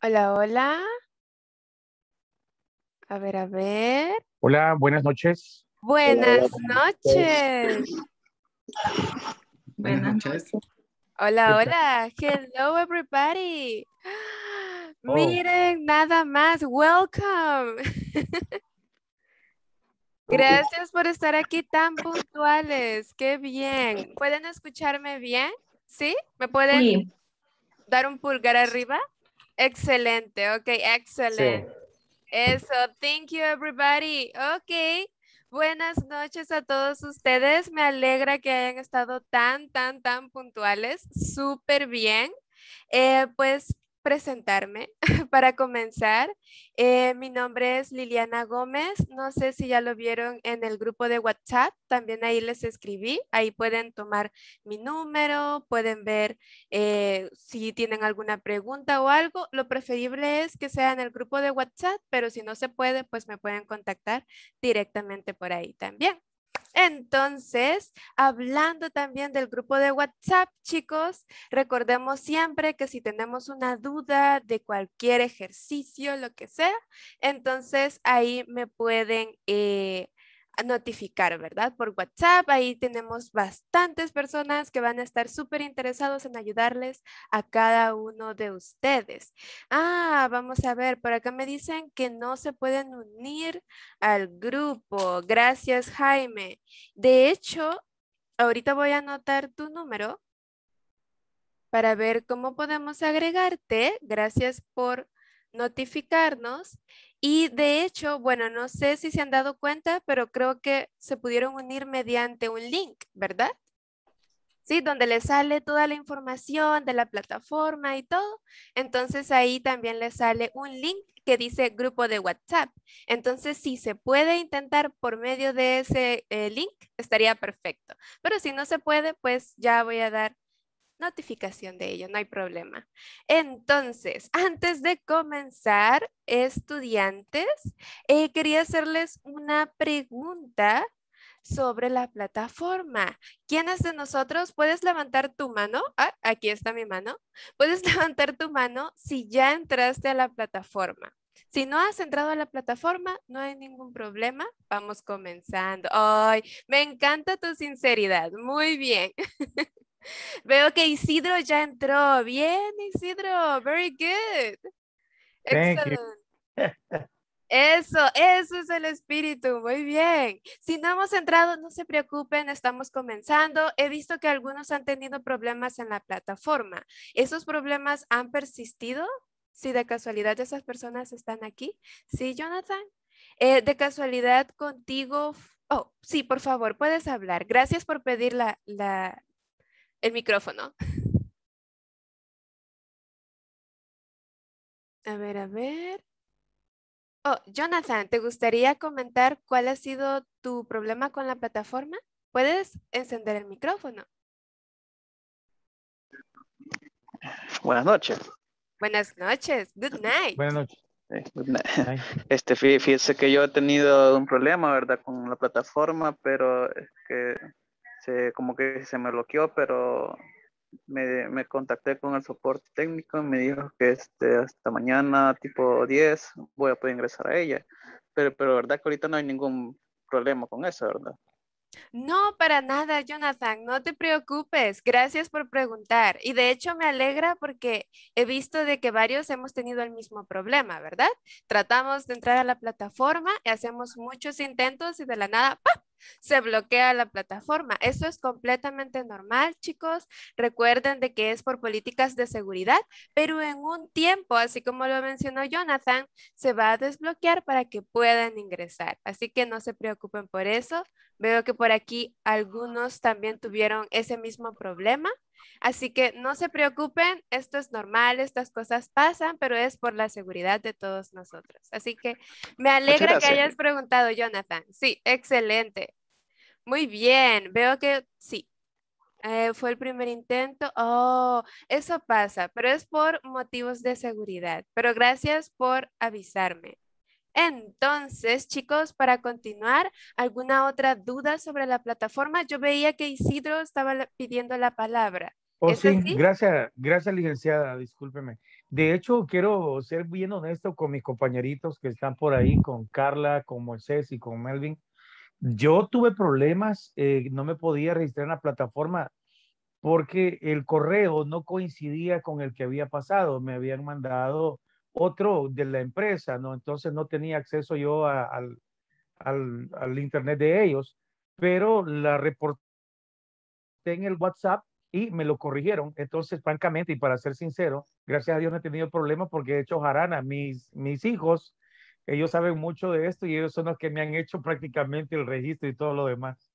Hola, hola. A ver, a ver. Hola, buenas noches. Buenas noches. Buenas noches. Hola, hola. Hello, everybody. Oh. Miren, nada más. Welcome. Gracias por estar aquí tan puntuales. Qué bien. ¿Pueden escucharme bien? ¿Sí? ¿Me pueden dar un pulgar arriba? Excelente. Ok, excelente. Sí. Eso, thank you everybody. Ok, buenas noches a todos ustedes. Me alegra que hayan estado tan puntuales. Súper bien. Pues presentarme para comenzar. Mi nombre es Liliana Gómez. No sé si ya lo vieron en el grupo de WhatsApp. También ahí les escribí. Ahí pueden tomar mi número. Pueden ver si tienen alguna pregunta o algo. Lo preferible es que sea en el grupo de WhatsApp, pero si no se puede, pues me pueden contactar directamente por ahí también. Entonces, hablando también del grupo de WhatsApp, chicos, recordemos siempre que si tenemos una duda de cualquier ejercicio, lo que sea, entonces ahí me pueden notificar, ¿verdad? Por WhatsApp, ahí tenemos bastantes personas que van a estar súper interesados en ayudarles a cada uno de ustedes. Ah, vamos a ver, por acá me dicen que no se pueden unir al grupo. Gracias, Jaime. De hecho, ahorita voy a anotar tu número para ver cómo podemos agregarte. Gracias por notificarnos. Y de hecho, bueno, no sé si se han dado cuenta, pero creo que se pudieron unir mediante un link, ¿verdad? Sí, donde les sale toda la información de la plataforma y todo. Entonces ahí también les sale un link que dice grupo de WhatsApp. Entonces si se puede intentar por medio de ese link, estaría perfecto. Pero si no se puede, pues ya voy a dar notificación de ello, no hay problema. Entonces, antes de comenzar, estudiantes, quería hacerles una pregunta sobre la plataforma. ¿Quiénes de nosotros puedes levantar tu mano? Ah, aquí está mi mano. Puedes levantar tu mano si ya entraste a la plataforma. Si no has entrado a la plataforma, no hay ningún problema. Vamos comenzando. ¡Ay! Me encanta tu sinceridad. Muy bien. Veo que Isidro ya entró. Bien, Isidro. Very good. Excellent. Eso es el espíritu. Muy bien. Si no hemos entrado, no se preocupen. Estamos comenzando. He visto que algunos han tenido problemas en la plataforma. ¿Esos problemas han persistido? Si de casualidad esas personas están aquí. Sí, Jonathan. De casualidad contigo. Oh, sí, por favor, puedes hablar. Gracias por pedir el micrófono. A ver, a ver. Oh, Jonathan, ¿te gustaría comentar cuál ha sido tu problema con la plataforma? ¿Puedes encender el micrófono? Buenas noches. Buenas noches. Good night. Buenas noches. Good night. Fíjese que yo he tenido un problema, ¿verdad? Con la plataforma, pero es que como que se me bloqueó, pero me contacté con el soporte técnico y me dijo que hasta mañana tipo 10 voy a poder ingresar a ella, pero verdad que ahorita no hay ningún problema con eso, ¿verdad? No, para nada, Jonathan, no te preocupes, gracias por preguntar. Y de hecho me alegra porque he visto de que varios hemos tenido el mismo problema, ¿verdad? Tratamos de entrar a la plataforma y hacemos muchos intentos y de la nada ¡pap!, se bloquea la plataforma. Eso es completamente normal, chicos. Recuerden de que es por políticas de seguridad, pero en un tiempo, así como lo mencionó Jonathan, se va a desbloquear para que puedan ingresar. Así que no se preocupen por eso. Veo que por aquí algunos también tuvieron ese mismo problema. Así que no se preocupen, esto es normal, estas cosas pasan, pero es por la seguridad de todos nosotros. Así que me alegra que hayas preguntado, Jonathan. Sí, excelente. Muy bien, veo que sí. Fue el primer intento. Oh, eso pasa, pero es por motivos de seguridad. Pero gracias por avisarme. Entonces, chicos, para continuar, ¿alguna otra duda sobre la plataforma? Yo veía que Isidro estaba pidiendo la palabra. Oh, sí, sí, gracias licenciada, discúlpeme. De hecho, quiero ser bien honesto con mis compañeritos que están por ahí, con Carla, con Moisés y con Melvin. Yo tuve problemas, no me podía registrar en la plataforma porque el correo no coincidía con el que había pasado. Me habían mandado otro de la empresa, ¿no? Entonces no tenía acceso yo al internet de ellos, pero la reporté en el WhatsApp y me lo corrigieron. Entonces, francamente, y para ser sincero, gracias a Dios no he tenido problemas porque he hecho jarana. Mis hijos, ellos saben mucho de esto y ellos son los que me han hecho prácticamente el registro y todo lo demás.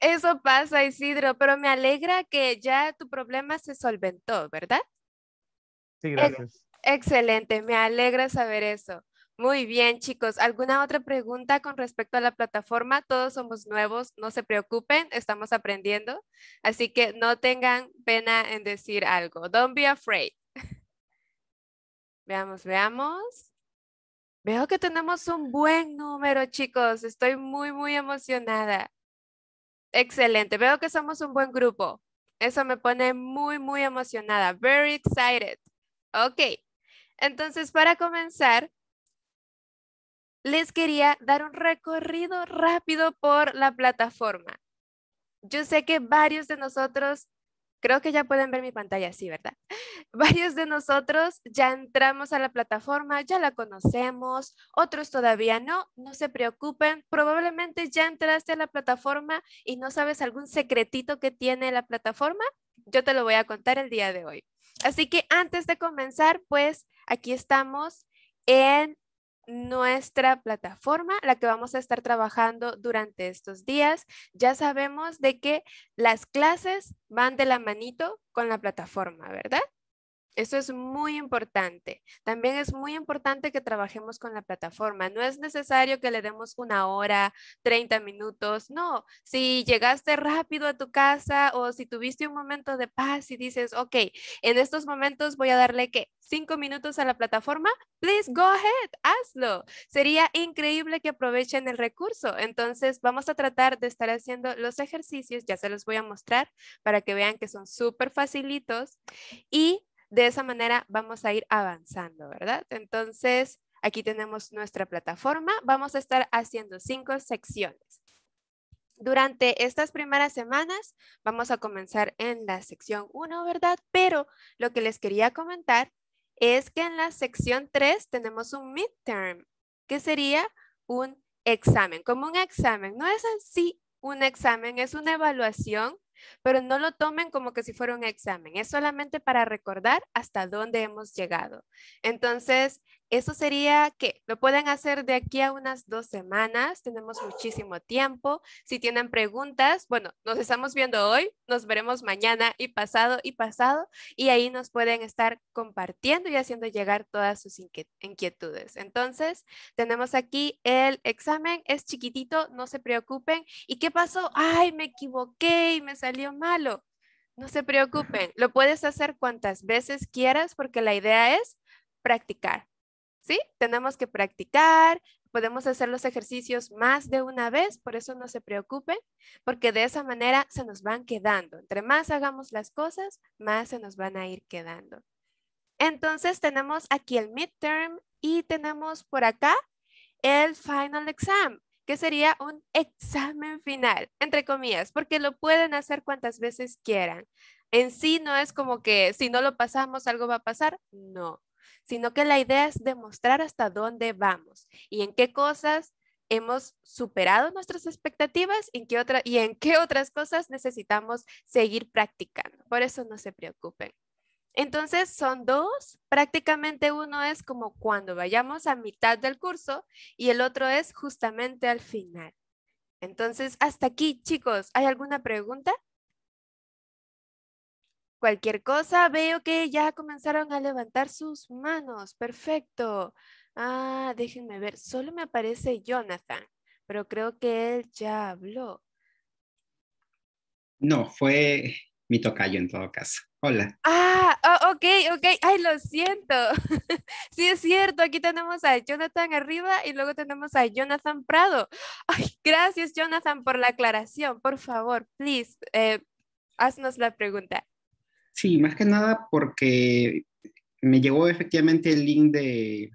Eso pasa, Isidro, pero me alegra que ya tu problema se solventó, ¿verdad? Sí, gracias. Excelente, me alegra saber eso. Muy bien, chicos. ¿Alguna otra pregunta con respecto a la plataforma? Todos somos nuevos, no se preocupen, estamos aprendiendo. Así que no tengan pena en decir algo. Don't be afraid. Veamos. Veo que tenemos un buen número, chicos. Estoy muy emocionada. Excelente. Veo que somos un buen grupo. Eso me pone muy emocionada. Very excited. Ok. Entonces, para comenzar, les quería dar un recorrido rápido por la plataforma. Yo sé que varios de nosotros, creo que ya pueden ver mi pantalla, sí, ¿verdad? Varios de nosotros ya entramos a la plataforma, ya la conocemos, otros todavía no, no se preocupen. Probablemente ya entraste a la plataforma y no sabes algún secretito que tiene la plataforma. Yo te lo voy a contar el día de hoy. Así que antes de comenzar, pues aquí estamos en nuestra plataforma, la que vamos a estar trabajando durante estos días. Ya sabemos de que las clases van de la manito con la plataforma, ¿verdad? Eso es muy importante. También es muy importante que trabajemos con la plataforma. No es necesario que le demos 1 hora, 30 minutos. No, si llegaste rápido a tu casa o si tuviste un momento de paz y dices, ok, en estos momentos voy a darle ¿qué? 5 minutos a la plataforma, please go ahead, hazlo. Sería increíble que aprovechen el recurso. Entonces vamos a tratar de estar haciendo los ejercicios, ya se los voy a mostrar para que vean que son súper facilitos y de esa manera vamos a ir avanzando, ¿verdad? Entonces aquí tenemos nuestra plataforma, vamos a estar haciendo 5 secciones. Durante estas primeras semanas vamos a comenzar en la sección 1, ¿verdad? Pero lo que les quería comentar es que en la sección 3 tenemos un midterm, que sería un examen, como un examen. No es así un examen, es una evaluación, pero no lo tomen como que si fuera un examen. Es solamente para recordar hasta dónde hemos llegado. Entonces, eso sería que lo pueden hacer de aquí a unas 2 semanas. Tenemos muchísimo tiempo. Si tienen preguntas, bueno, nos estamos viendo hoy, nos veremos mañana y pasado, y ahí nos pueden estar compartiendo y haciendo llegar todas sus inquietudes. Entonces, tenemos aquí el examen. Es chiquitito, no se preocupen. ¿Y qué pasó? Ay, me equivoqué y me salió malo. No se preocupen. Lo puedes hacer cuantas veces quieras porque la idea es practicar. ¿Sí? Tenemos que practicar, podemos hacer los ejercicios más de una vez, por eso no se preocupen, porque de esa manera se nos van quedando. Entre más hagamos las cosas, más se nos van a ir quedando. Entonces tenemos aquí el midterm y tenemos por acá el final exam, que sería un examen final, entre comillas, porque lo pueden hacer cuantas veces quieran. En sí no es como que si no lo pasamos algo va a pasar, no, sino que la idea es demostrar hasta dónde vamos y en qué cosas hemos superado nuestras expectativas y en qué otras cosas necesitamos seguir practicando. Por eso no se preocupen. Entonces son 2, prácticamente uno es como cuando vayamos a mitad del curso y el otro es justamente al final. Entonces hasta aquí, chicos, ¿hay alguna pregunta? Cualquier cosa, veo que ya comenzaron a levantar sus manos. Perfecto. Ah, déjenme ver. Solo me aparece Jonathan, pero creo que él ya habló. No, fue mi tocayo en todo caso. Hola. Ah, oh, ok. Ay, lo siento. Sí, es cierto. Aquí tenemos a Jonathan arriba y luego tenemos a Jonathan Prado. Ay, gracias, Jonathan, por la aclaración. Por favor, please. haznos la pregunta. Sí, más que nada porque me llegó efectivamente el link de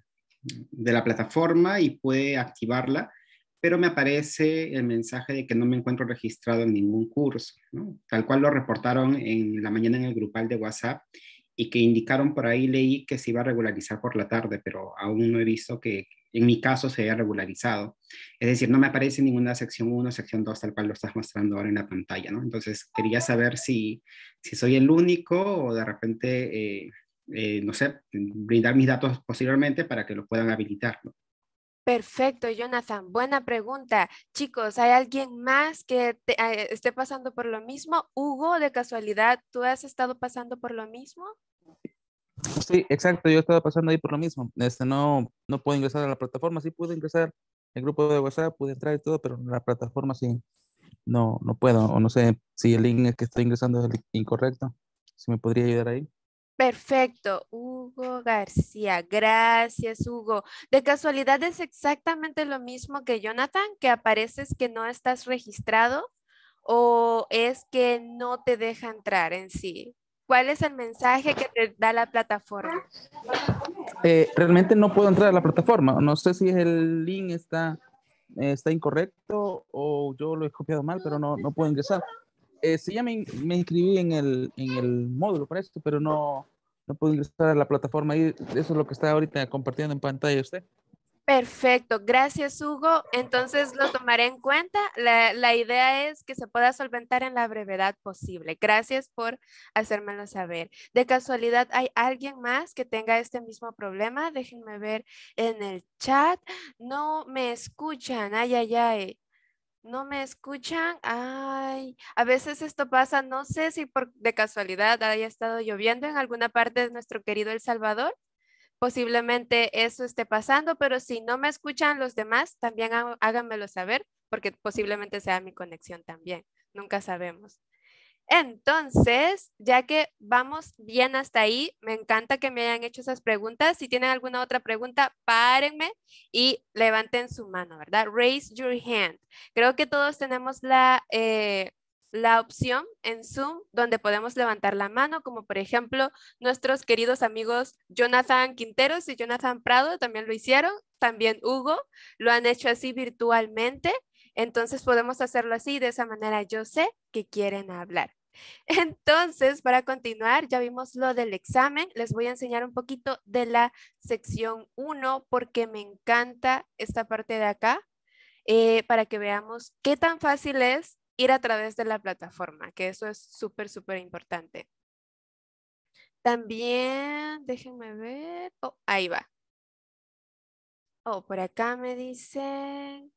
la plataforma y pude activarla, pero me aparece el mensaje de que no me encuentro registrado en ningún curso, ¿no? Tal cual lo reportaron en la mañana en el grupal de WhatsApp y que indicaron por ahí, leí que se iba a regularizar por la tarde, pero aún no he visto que en mi caso se haya regularizado. Es decir, no me aparece ninguna sección 1, sección 2, tal cual lo estás mostrando ahora en la pantalla, ¿no? Entonces quería saber si soy el único o de repente... no sé, brindar mis datos posteriormente para que lo puedan habilitar, ¿no? Perfecto, Jonathan. Buena pregunta. Chicos, ¿hay alguien más que esté pasando por lo mismo? Hugo, de casualidad, ¿tú has estado pasando por lo mismo? Sí, exacto. Yo estaba pasando ahí por lo mismo. No puedo ingresar a la plataforma. Sí pude ingresar al grupo de WhatsApp, pude entrar y todo, pero en la plataforma sí no puedo. O no sé si el link que estoy ingresando es el incorrecto. Si me podría ayudar ahí. Perfecto, Hugo García. Gracias, Hugo. De casualidad es exactamente lo mismo que Jonathan, que apareces que no estás registrado o es que no te deja entrar en sí. ¿Cuál es el mensaje que te da la plataforma? Realmente no puedo entrar a la plataforma. No sé si el link está incorrecto o yo lo he copiado mal, pero no puedo ingresar. Sí, ya me inscribí en el módulo para esto, pero no puedo ingresar a la plataforma y eso es lo que está ahorita compartiendo en pantalla usted. Perfecto, gracias, Hugo. Entonces lo tomaré en cuenta. La idea es que se pueda solventar en la brevedad posible. Gracias por hacérmelo saber. De casualidad, ¿hay alguien más que tenga este mismo problema? Déjenme ver en el chat. No me escuchan. Ay, ay, ay. ¿No me escuchan? Ay, a veces esto pasa, no sé si de casualidad haya estado lloviendo en alguna parte de nuestro querido El Salvador. Posiblemente eso esté pasando, pero si no me escuchan los demás, también háganmelo saber, porque posiblemente sea mi conexión también. Nunca sabemos. Entonces, ya que vamos bien hasta ahí, me encanta que me hayan hecho esas preguntas. Si tienen alguna otra pregunta, párenme y levanten su mano, ¿verdad? Raise your hand. Creo que todos tenemos la opción en Zoom donde podemos levantar la mano, como por ejemplo nuestros queridos amigos Jonathan Quinteros y Jonathan Prado también lo hicieron, también Hugo lo han hecho así virtualmente. Entonces podemos hacerlo así, de esa manera yo sé que quieren hablar. Entonces, para continuar, ya vimos lo del examen. Les voy a enseñar un poquito de la sección 1 porque me encanta esta parte de acá para que veamos qué tan fácil es ir a través de la plataforma, que eso es súper, súper importante. También, déjenme ver. Oh, ahí va. Oh, por acá me dicen...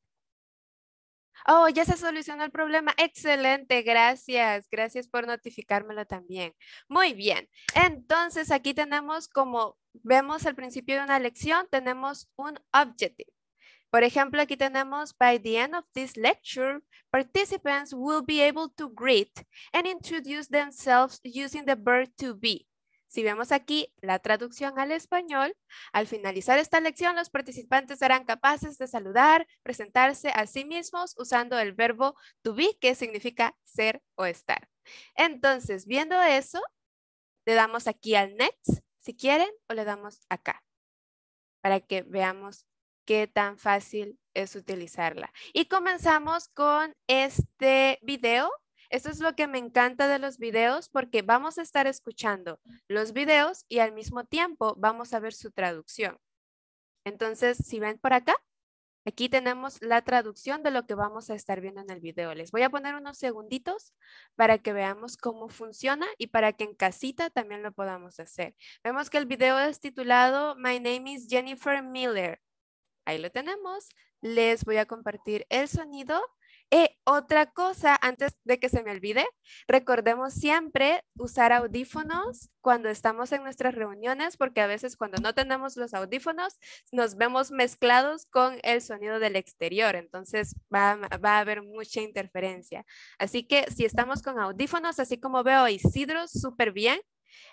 Oh, ya se solucionó el problema. Excelente, gracias. Gracias por notificármelo también. Muy bien. Entonces aquí tenemos, como vemos al principio de una lección, tenemos un objetivo. Por ejemplo, aquí tenemos, by the end of this lecture, participants will be able to greet and introduce themselves using the verb to be. Si vemos aquí la traducción al español, al finalizar esta lección, los participantes serán capaces de saludar, presentarse a sí mismos usando el verbo to be, que significa ser o estar. Entonces, viendo eso, le damos aquí al next, si quieren, o le damos acá, para que veamos qué tan fácil es utilizarla. Y comenzamos con este video. Esto es lo que me encanta de los videos porque vamos a estar escuchando los videos y al mismo tiempo vamos a ver su traducción. Entonces, si ven por acá, aquí tenemos la traducción de lo que vamos a estar viendo en el video. Les voy a poner unos segunditos para que veamos cómo funciona y para que en casita también lo podamos hacer. Vemos que el video es titulado My name is Jennifer Miller. Ahí lo tenemos. Les voy a compartir el sonido. Otra cosa, antes de que se me olvide, recordemos siempre usar audífonos cuando estamos en nuestras reuniones, porque a veces cuando no tenemos los audífonos nos vemos mezclados con el sonido del exterior, entonces va a haber mucha interferencia. Así que si estamos con audífonos, así como veo a Isidro súper bien,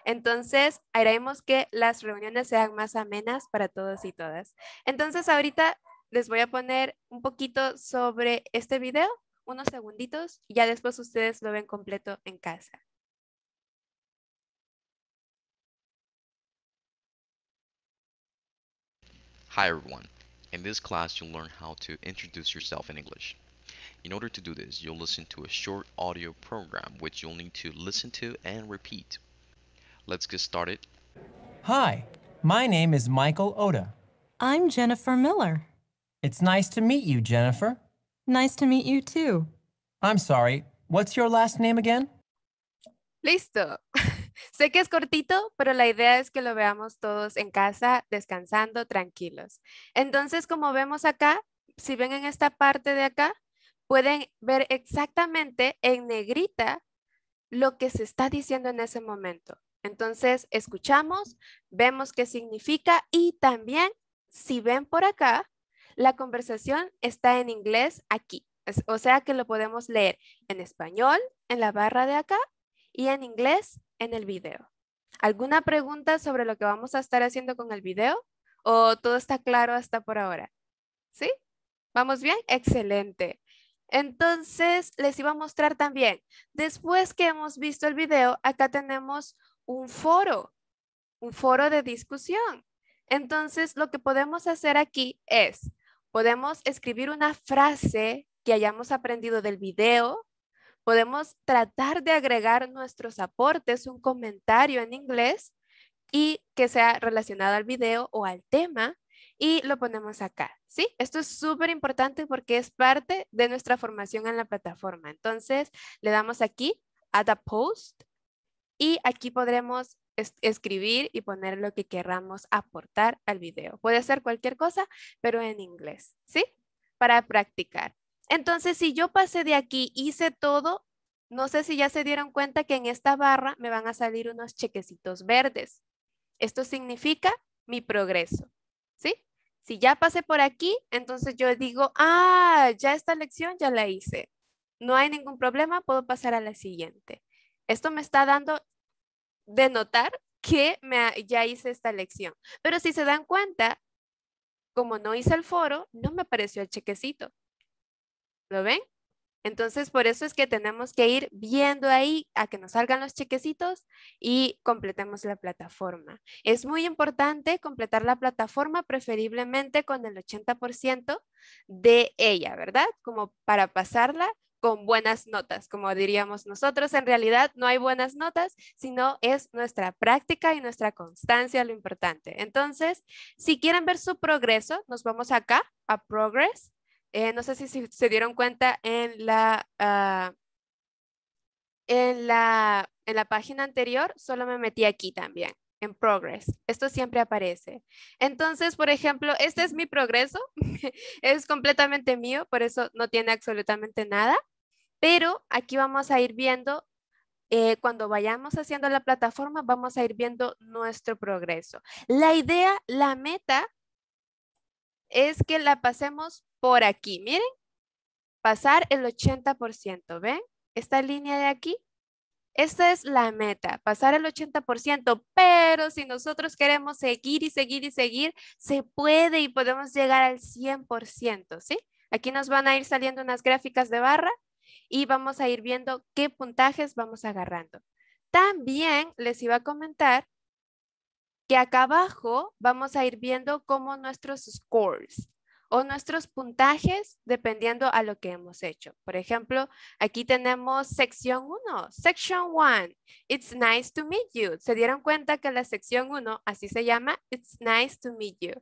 entonces haremos que las reuniones sean más amenas para todos y todas. Entonces ahorita... les voy a poner un poquito sobre este video, unos segunditos, y ya después ustedes lo ven completo en casa. Hi everyone, in this class you'll learn how to introduce yourself in English. In order to do this, you'll listen to a short audio program which you'll need to listen to and repeat. Let's get started. Hi, my name is Michael Oda. I'm Jennifer Miller. It's nice to meet you, Jennifer. Nice to meet you too. I'm sorry, what's your last name again? Listo. Sé que es cortito, pero la idea es que lo veamos todos en casa, descansando, tranquilos. Entonces, como vemos acá, si ven en esta parte de acá, pueden ver exactamente en negrita lo que se está diciendo en ese momento. Entonces, escuchamos, vemos qué significa y también, si ven por acá, la conversación está en inglés aquí. O sea que lo podemos leer en español, en la barra de acá, y en inglés en el video. ¿Alguna pregunta sobre lo que vamos a estar haciendo con el video? ¿O todo está claro hasta por ahora? ¿Sí? ¿Vamos bien? ¡Excelente! Entonces, les iba a mostrar también. Después que hemos visto el video, acá tenemos un foro de discusión. Entonces, lo que podemos hacer aquí es, podemos escribir una frase que hayamos aprendido del video. Podemos tratar de agregar nuestros aportes, un comentario en inglés y que sea relacionado al video o al tema y lo ponemos acá, ¿sí? Esto es súper importante porque es parte de nuestra formación en la plataforma. Entonces, le damos aquí, Add a Post y aquí podremos escribir y poner lo que queramos aportar al video. Puede ser cualquier cosa, pero en inglés, ¿sí? Para practicar. Entonces, si yo pasé de aquí, hice todo, no sé si ya se dieron cuenta que en esta barra me van a salir unos chequecitos verdes. Esto significa mi progreso, ¿sí? Si ya pasé por aquí, entonces yo digo, ah, ya esta lección ya la hice. No hay ningún problema, puedo pasar a la siguiente. Esto me está dando de notar que ya hice esta lección. Pero si se dan cuenta, como no hice el foro, no me apareció el chequecito. ¿Lo ven? Entonces, por eso es que tenemos que ir viendo ahí a que nos salgan los chequecitos y completemos la plataforma. Es muy importante completar la plataforma preferiblemente con el 80% de ella, ¿verdad? Como para pasarla con buenas notas, como diríamos nosotros. En realidad no hay buenas notas, sino es nuestra práctica y nuestra constancia lo importante. Entonces, si quieren ver su progreso, nos vamos acá a Progress. No sé si se dieron cuenta en la página anterior, solo me metí aquí también, en Progress. Esto siempre aparece. Entonces, por ejemplo, este es mi progreso. Es completamente mío, por eso no tiene absolutamente nada. Pero aquí vamos a ir viendo, cuando vayamos haciendo la plataforma, vamos a ir viendo nuestro progreso. La idea, la meta, es que la pasemos por aquí, miren, pasar el 80%, ¿ven? Esta línea de aquí, esta es la meta, pasar el 80%, pero si nosotros queremos seguir y seguir y seguir, se puede y podemos llegar al 100%, ¿sí? Aquí nos van a ir saliendo unas gráficas de barra y vamos a ir viendo qué puntajes vamos agarrando. También les iba a comentar que acá abajo vamos a ir viendo cómo nuestros scores o nuestros puntajes dependiendo a lo que hemos hecho. Por ejemplo, aquí tenemos sección 1, section 1, it's nice to meet you. ¿Se dieron cuenta que la sección 1 así se llama? It's nice to meet you.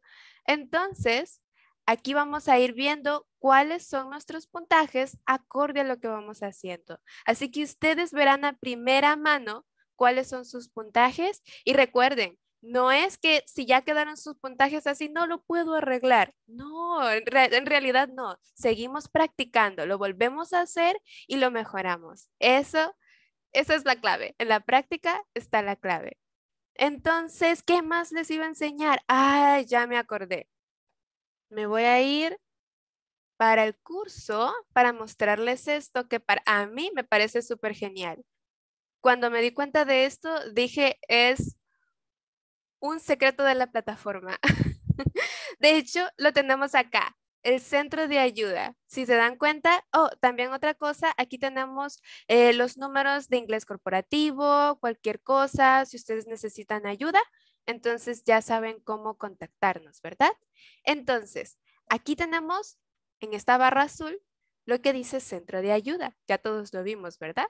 Entonces, aquí vamos a ir viendo cuáles son nuestros puntajes acorde a lo que vamos haciendo. Así que ustedes verán a primera mano cuáles son sus puntajes y recuerden, no es que si ya quedaron sus puntajes así, no lo puedo arreglar. No, en realidad no. Seguimos practicando, lo volvemos a hacer y lo mejoramos. Esa es la clave. En la práctica está la clave. Entonces, ¿qué más les iba a enseñar? Ah, ya me acordé. Me voy a ir para el curso para mostrarles esto que a mí me parece súper genial. Cuando me di cuenta de esto, dije, es un secreto de la plataforma. De hecho, lo tenemos acá, el centro de ayuda. Si se dan cuenta, también otra cosa, aquí tenemos los números de inglés corporativo, cualquier cosa, si ustedes necesitan ayuda, Entonces ya saben cómo contactarnos, ¿verdad? Entonces, aquí tenemos en esta barra azul lo que dice centro de ayuda. Ya todos lo vimos, ¿verdad?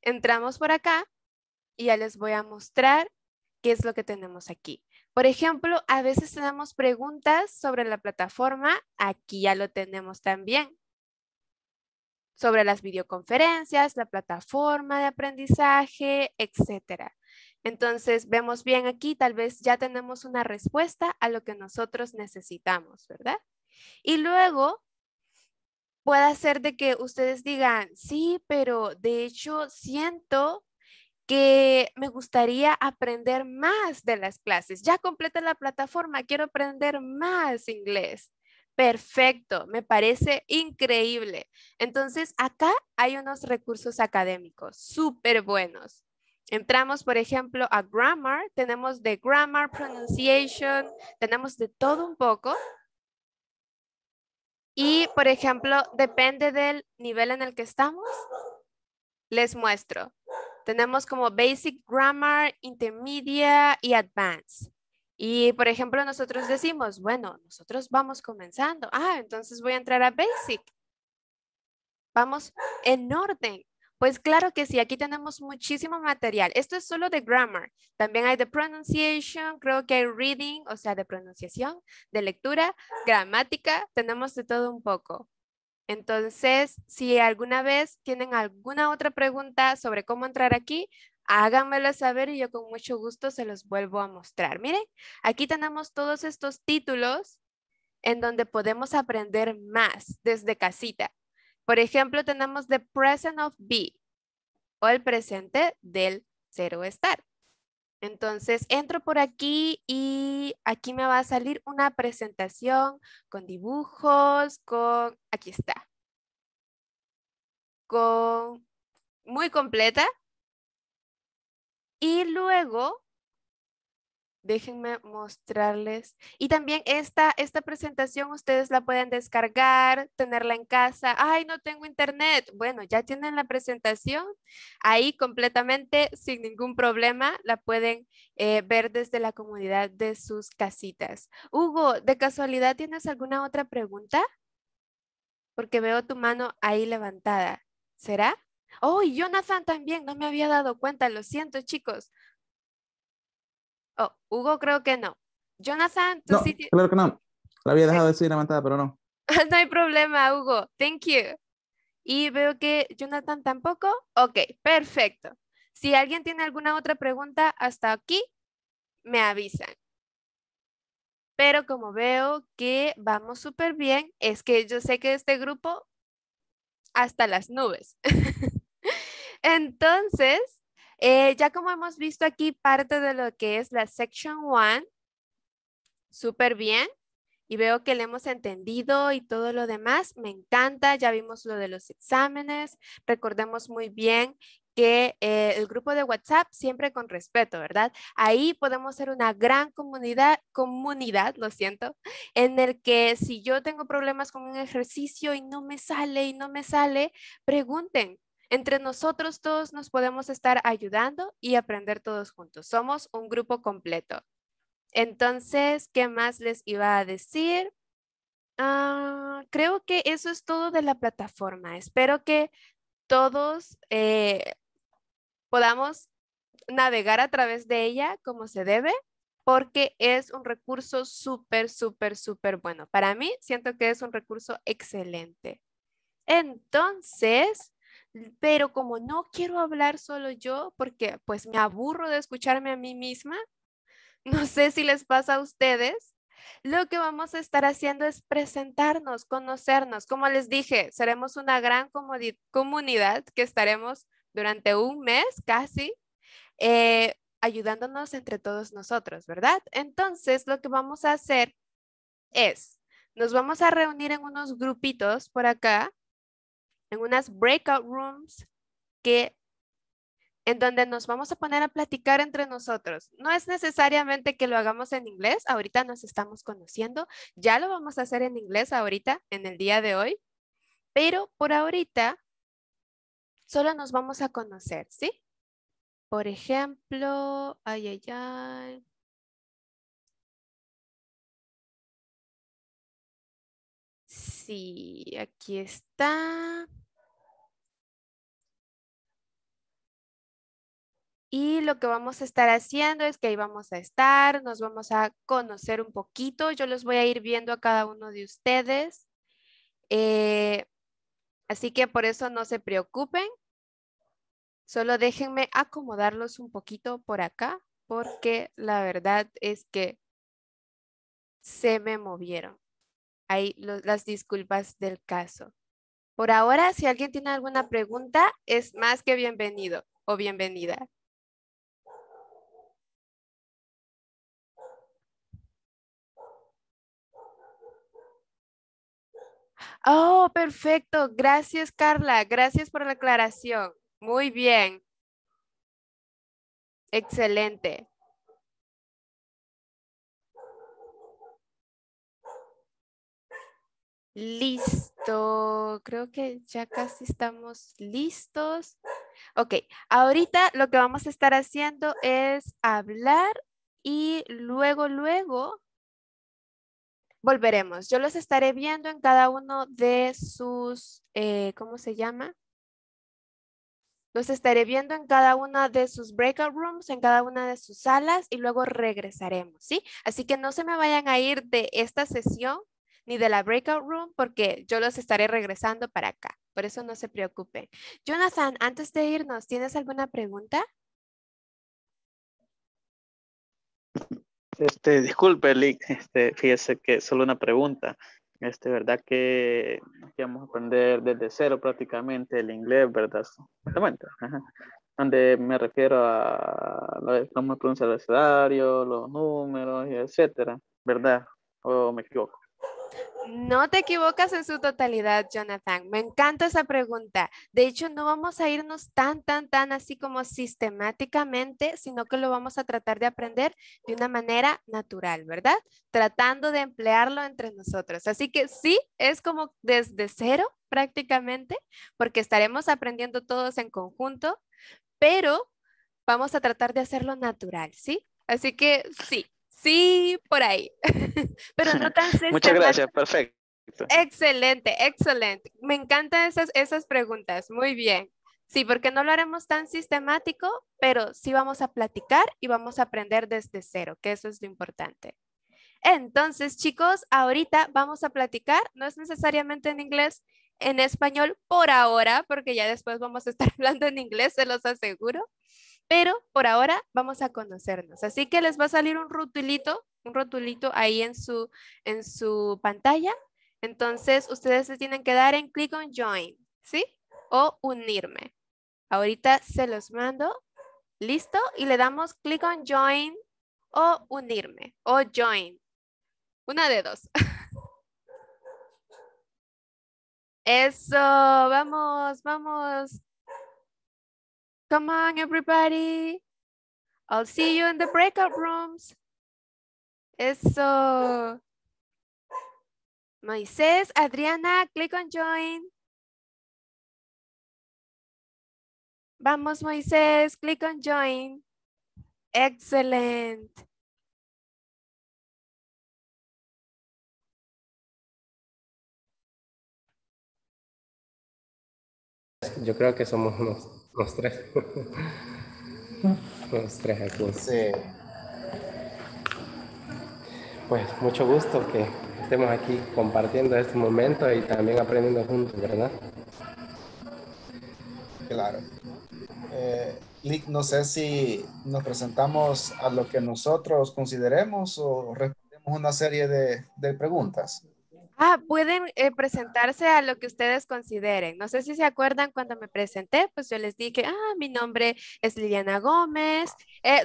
Entramos por acá y ya les voy a mostrar qué es lo que tenemos aquí. Por ejemplo, a veces tenemos preguntas sobre la plataforma. Aquí ya lo tenemos también. Sobre las videoconferencias, la plataforma de aprendizaje, etcétera. Entonces, vemos bien aquí, tal vez ya tenemos una respuesta a lo que nosotros necesitamos, ¿verdad? Y luego, puede ser de que ustedes digan, sí, pero de hecho siento que me gustaría aprender más de las clases. Ya completa la plataforma, quiero aprender más inglés. Perfecto, me parece increíble. Entonces, acá hay unos recursos académicos súper buenos. Entramos, por ejemplo, a Grammar. Tenemos de Grammar, Pronunciation, tenemos de todo un poco. Y, por ejemplo, depende del nivel en el que estamos, les muestro. Tenemos como Basic Grammar, Intermedia y Advanced. Y, por ejemplo, nosotros decimos, bueno, nosotros vamos comenzando. Ah, entonces voy a entrar a Basic. Vamos en orden. Pues claro que sí, aquí tenemos muchísimo material. Esto es solo de grammar. También hay de pronunciation, creo que hay reading, o sea, de pronunciación, de lectura, gramática. Tenemos de todo un poco. Entonces, si alguna vez tienen alguna otra pregunta sobre cómo entrar aquí, háganmelo saber y yo con mucho gusto se los vuelvo a mostrar. Miren, aquí tenemos todos estos títulos en donde podemos aprender más desde casita. Por ejemplo, tenemos the present of be o el presente del ser o estar. Entonces, entro por aquí y aquí me va a salir una presentación con dibujos, con... Aquí está. Con... Muy completa. Y luego... Déjenme mostrarles. Y también esta presentación ustedes la pueden descargar, tenerla en casa. Ay, no tengo internet. Bueno, ya tienen la presentación ahí completamente sin ningún problema. La pueden ver desde la comunidad de sus casitas. Hugo, ¿de casualidad tienes alguna otra pregunta? Porque veo tu mano ahí levantada. ¿Será? Oh, y Jonathan también. No me había dado cuenta. Lo siento, chicos. Oh, Hugo creo que no. Jonathan, tú no, sí. Claro que no. La había dejado de decir levantada, pero no. No hay problema, Hugo. Thank you. Y veo que Jonathan tampoco. Ok, perfecto. Si alguien tiene alguna otra pregunta hasta aquí, me avisan. Pero como veo que vamos súper bien, es que yo sé que este grupo hasta las nubes. Entonces... ya como hemos visto aquí parte de lo que es la Section 1, súper bien, y veo que le hemos entendido y todo lo demás, me encanta, ya vimos lo de los exámenes, recordemos muy bien que el grupo de WhatsApp siempre con respeto, ¿verdad? Ahí podemos ser una gran comunidad, en el que si yo tengo problemas con un ejercicio y no me sale, pregunten. Entre nosotros todos nos podemos estar ayudando y aprender todos juntos. Somos un grupo completo. Entonces, ¿qué más les iba a decir? Creo que eso es todo de la plataforma. Espero que todos podamos navegar a través de ella como se debe, porque es un recurso súper bueno. Para mí, siento que es un recurso excelente. Entonces... Pero como no quiero hablar solo yo, porque pues me aburro de escucharme a mí misma, no sé si les pasa a ustedes, lo que vamos a estar haciendo es presentarnos, conocernos. Como les dije, seremos una gran comunidad que estaremos durante un mes casi ayudándonos entre todos nosotros, ¿verdad? Entonces lo que vamos a hacer es, nos vamos a reunir en unos grupitos por acá, en unas breakout rooms en donde nos vamos a poner a platicar entre nosotros. No es necesariamente que lo hagamos en inglés, ahorita nos estamos conociendo, ya lo vamos a hacer en inglés ahorita, en el día de hoy, pero por ahorita solo nos vamos a conocer, ¿sí? Por ejemplo, sí, aquí está. Y lo que vamos a estar haciendo es que ahí vamos a estar, nos vamos a conocer un poquito. Yo los voy a ir viendo a cada uno de ustedes. Así que por eso no se preocupen. Solo déjenme acomodarlos un poquito por acá, porque la verdad es que se me movieron. Ahí las disculpas del caso. Por ahora, si alguien tiene alguna pregunta, es más que bienvenido o bienvenida. Oh, perfecto. Gracias, Carla. Gracias por la aclaración. Muy bien. Excelente. Listo. Creo que ya casi estamos listos. Ok. Ahorita lo que vamos a estar haciendo es hablar y luego volveremos. Yo los estaré viendo en cada uno de sus, ¿cómo se llama? Los estaré viendo en cada una de sus breakout rooms, en cada una de sus salas y luego regresaremos, ¿sí? Así que no se me vayan a ir de esta sesión ni de la breakout room porque yo los estaré regresando para acá. Por eso no se preocupen. Jonathan, antes de irnos, ¿tienes alguna pregunta? Disculpe, Lick, fíjese que solo una pregunta. Verdad que vamos a aprender desde cero prácticamente el inglés, ¿verdad? Donde me refiero a cómo pronunciar el abecedario, los números, etcétera, ¿verdad? ¿O me equivoco? No te equivocas en su totalidad, Jonathan. Me encanta esa pregunta. De hecho, no vamos a irnos tan así como sistemáticamente, sino que lo vamos a tratar de aprender de una manera natural, ¿verdad? Tratando de emplearlo entre nosotros. Así que sí, es como desde cero prácticamente, porque estaremos aprendiendo todos en conjunto, pero vamos a tratar de hacerlo natural, ¿sí? Así que sí. Sí, por ahí. Pero no tan sencillo. Muchas gracias, perfecto. Excelente, excelente. Me encantan esas preguntas, muy bien. Sí, porque no lo haremos tan sistemático, pero sí vamos a platicar y vamos a aprender desde cero, que eso es lo importante. Entonces, chicos, ahorita vamos a platicar, no es necesariamente en inglés, en español por ahora, porque ya después vamos a estar hablando en inglés, se los aseguro. Pero por ahora vamos a conocernos. Así que les va a salir un rotulito ahí en su pantalla. Entonces ustedes se tienen que dar en clic on join, ¿sí? O unirme. Ahorita se los mando. ¿Listo? Y le damos clic on join o unirme o join. Una de dos. Eso, vamos. Come on, everybody. I'll see you in the breakout rooms. Eso. Moisés, Adriana, click on join. Vamos, Moisés, click on join. Excellent. Yo creo que somos unos. Los tres aquí. Sí. Pues mucho gusto que estemos aquí compartiendo este momento y también aprendiendo juntos, ¿verdad? Claro. Lick, no sé si nos presentamos a lo que nosotros consideremos o respondemos una serie de preguntas. Ah, pueden presentarse a lo que ustedes consideren. No sé si se acuerdan cuando me presenté, pues yo les dije, mi nombre es Liliana Gómez.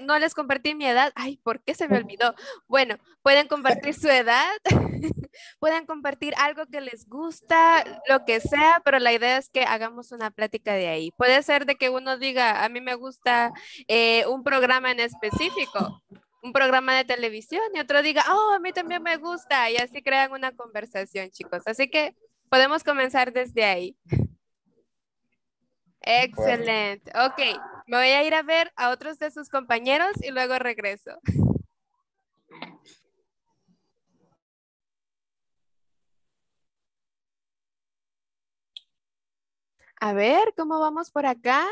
No les compartí mi edad. Ay, ¿por qué se me olvidó? Bueno, pueden compartir su edad. Pueden compartir algo que les gusta, lo que sea, pero la idea es que hagamos una plática de ahí. Puede ser de que uno diga, a mí me gusta un programa en específico. Un programa de televisión y otro diga, oh, a mí también me gusta, y así crean una conversación, chicos. Así que podemos comenzar desde ahí. Excelente. Bueno. Ok, me voy a ir a ver a otros de sus compañeros y luego regreso. A ver, ¿cómo vamos por acá?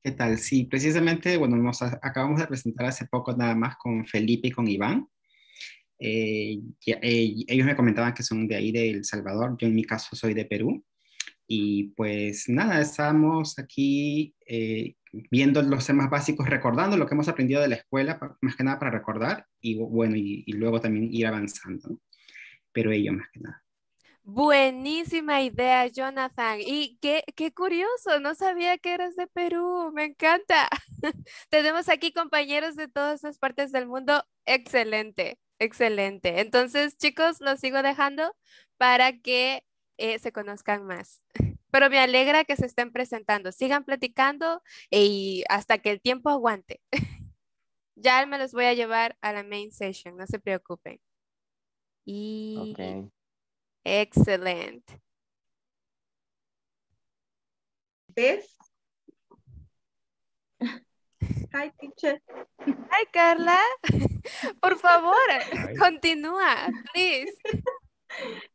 ¿Qué tal? Sí, precisamente, bueno, nos acabamos de presentar hace poco nada más con Felipe y con Iván. Ellos me comentaban que son de ahí de El Salvador, yo en mi caso soy de Perú. Y pues nada, estamos aquí viendo los temas básicos, recordando lo que hemos aprendido de la escuela, más que nada para recordar, y bueno, y luego también ir avanzando, ¿no? Pero ello más que nada. Buenísima idea, Jonathan. Y qué curioso, no sabía que eras de Perú, me encanta. Tenemos aquí compañeros de todas las partes del mundo, excelente, excelente. Entonces, chicos, los sigo dejando para que se conozcan más. Pero me alegra que se estén presentando, sigan platicando y hasta que el tiempo aguante. Ya me los voy a llevar a la main session, no se preocupen. Y... Okay. Excelente. ¿Ves? Hi, teacher. Hi, Carla. Por favor, hi. Continúa, please.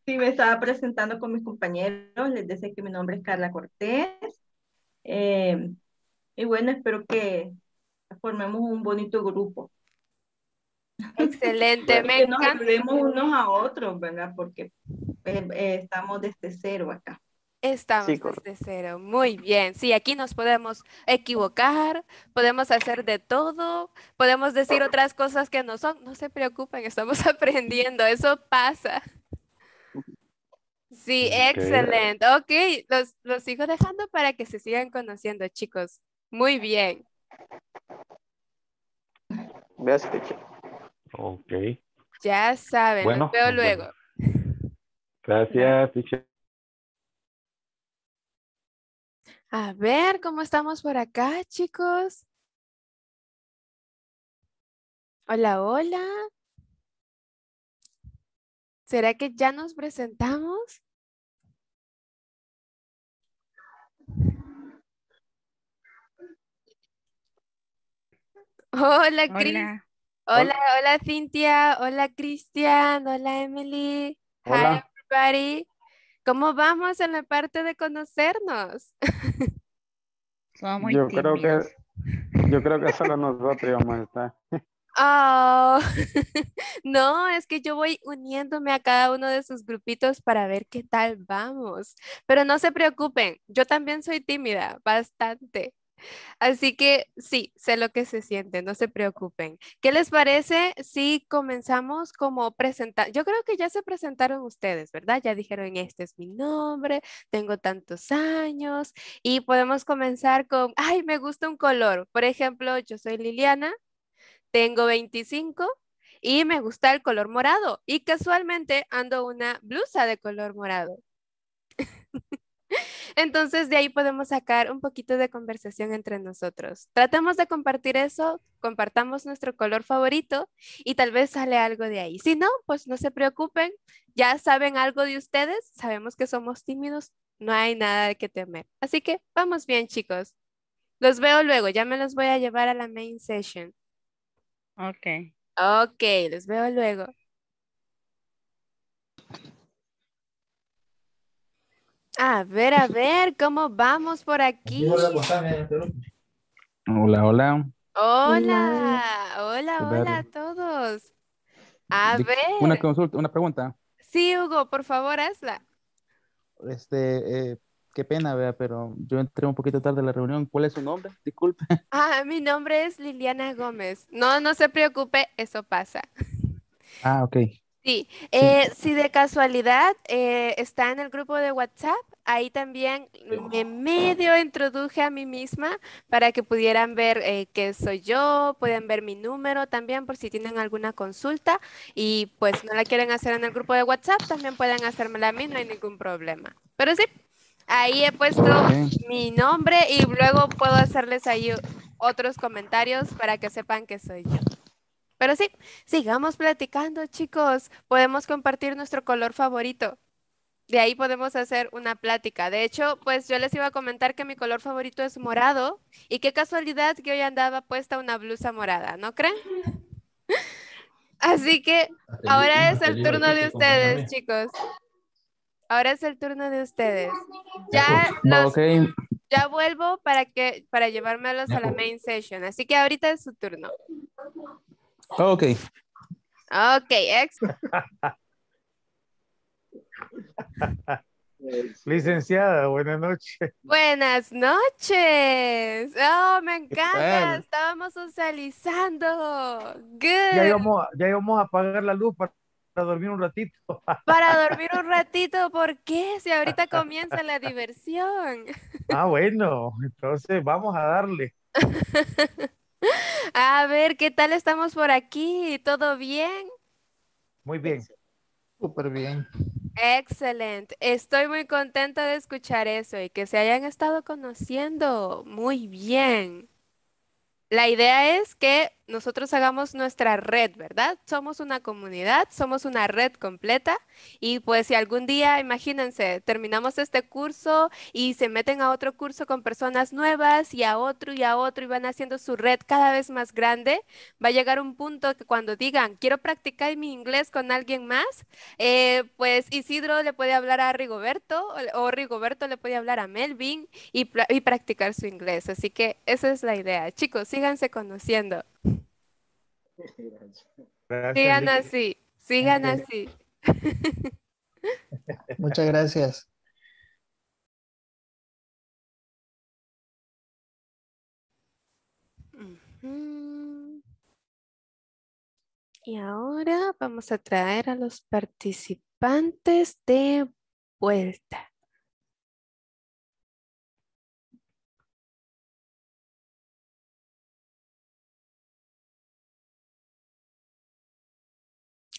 Sí, me estaba presentando con mis compañeros. Les decía que mi nombre es Carla Cortés. Y bueno, espero que formemos un bonito grupo. Excelente, me encanta. Que nos ayudemos unos a otros, ¿verdad? Porque estamos desde cero acá. Estamos desde cero, muy bien. Sí, aquí nos podemos equivocar, podemos hacer de todo, podemos decir otras cosas que no son. No se preocupen, estamos aprendiendo, eso pasa. Sí, excelente. Ok, los sigo dejando para que se sigan conociendo, chicos. Muy bien. Gracias, teacher. Ok. Ya saben, bueno, nos veo luego. Gracias, teacher. A ver, ¿cómo estamos por acá, chicos? Hola, hola. ¿Será que ya nos presentamos? Hola, Cris. Hola, Cintia. Hola, Cristian. Hola, Emily. Hola. Hi, everybody. ¿Cómo vamos en la parte de conocernos? Somos muy tímidos. Yo creo que solo nosotros vamos a estar. Oh. No, es que yo voy uniéndome a cada uno de sus grupitos para ver qué tal vamos. Pero no se preocupen, yo también soy tímida, bastante. Así que sí, sé lo que se siente, no se preocupen. ¿Qué les parece si comenzamos como presentar? Yo creo que ya se presentaron ustedes, ¿verdad? Ya dijeron, este es mi nombre, tengo tantos años y podemos comenzar con, ay, me gusta un color. Por ejemplo, yo soy Liliana, tengo 25 y me gusta el color morado y casualmente ando una blusa de color morado. Entonces, de ahí podemos sacar un poquito de conversación entre nosotros. Tratemos de compartir eso, compartamos nuestro color favorito y tal vez sale algo de ahí. Si no, pues no se preocupen, ya saben algo de ustedes, sabemos que somos tímidos, no hay nada de que temer. Así que vamos bien, chicos. Los veo luego, ya me los voy a llevar a la main session. Ok. Ok, los veo luego. A ver, ¿cómo vamos por aquí? Hola, hola. Hola a todos. A ver. Una consulta, una pregunta. Sí, Hugo, por favor, hazla. Qué pena, ¿verdad? Pero yo entré un poquito tarde a la reunión. ¿Cuál es su nombre? Disculpe. Ah, mi nombre es Liliana Gómez. No, no se preocupe, eso pasa. Ah, ok. Sí, si de casualidad está en el grupo de WhatsApp, ahí también me medio introduje a mí misma para que pudieran ver qué soy yo, pueden ver mi número también por si tienen alguna consulta y pues no la quieren hacer en el grupo de WhatsApp, también pueden hacérmela a mí, no hay ningún problema. Pero sí, ahí he puesto mi nombre y luego puedo hacerles ahí otros comentarios para que sepan que soy yo. Pero sí, sigamos platicando, chicos. Podemos compartir nuestro color favorito. De ahí podemos hacer una plática. De hecho, pues yo les iba a comentar que mi color favorito es morado. Y qué casualidad que hoy andaba puesta una blusa morada, ¿no creen? Así que ahora es el turno de ustedes, chicos. Ahora es el turno de ustedes. Ya vuelvo para llevármelos a la main session. Así que ahorita es su turno. Ok. Ok, excellent. Licenciada, buenas noches. Buenas noches. Oh, me encanta. Estábamos socializando. Good. Ya íbamos a apagar la luz para dormir un ratito. Para dormir un ratito, ¿por qué? Si ahorita comienza la diversión. Ah, bueno, entonces vamos a darle. A ver, ¿qué tal estamos por aquí? ¿Todo bien? Muy bien. Súper bien. Excelente. Estoy muy contenta de escuchar eso y que se hayan estado conociendo muy bien. La idea es que nosotros hagamos nuestra red, ¿verdad? Somos una comunidad, somos una red completa y pues si algún día, imagínense, terminamos este curso y se meten a otro curso con personas nuevas y a otro y van haciendo su red cada vez más grande, va a llegar un punto que cuando digan, quiero practicar mi inglés con alguien más, pues Isidro le puede hablar a Rigoberto o Rigoberto le puede hablar a Melvin y practicar su inglés. Así que esa es la idea. Chicos, síganse conociendo. Gracias. Sigan así, sigan así. Muchas gracias. Y ahora vamos a traer a los participantes de vuelta.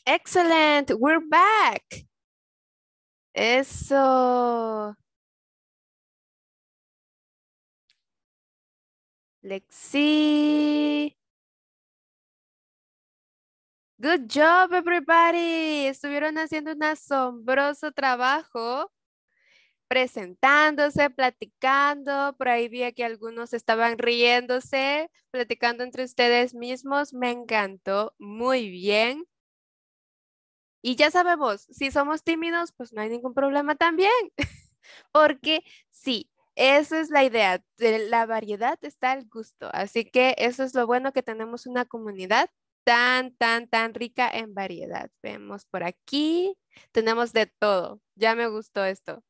Excellent, we're back. Eso. Let's see. Good job, everybody. Estuvieron haciendo un asombroso trabajo, presentándose, platicando, por ahí vi que algunos estaban riéndose, platicando entre ustedes mismos. Me encantó, muy bien. Y ya sabemos, si somos tímidos, pues no hay ningún problema también. Porque sí, esa es la idea. La variedad está al gusto. Así que eso es lo bueno que tenemos una comunidad tan rica en variedad. Vemos por aquí, tenemos de todo. Ya me gustó esto.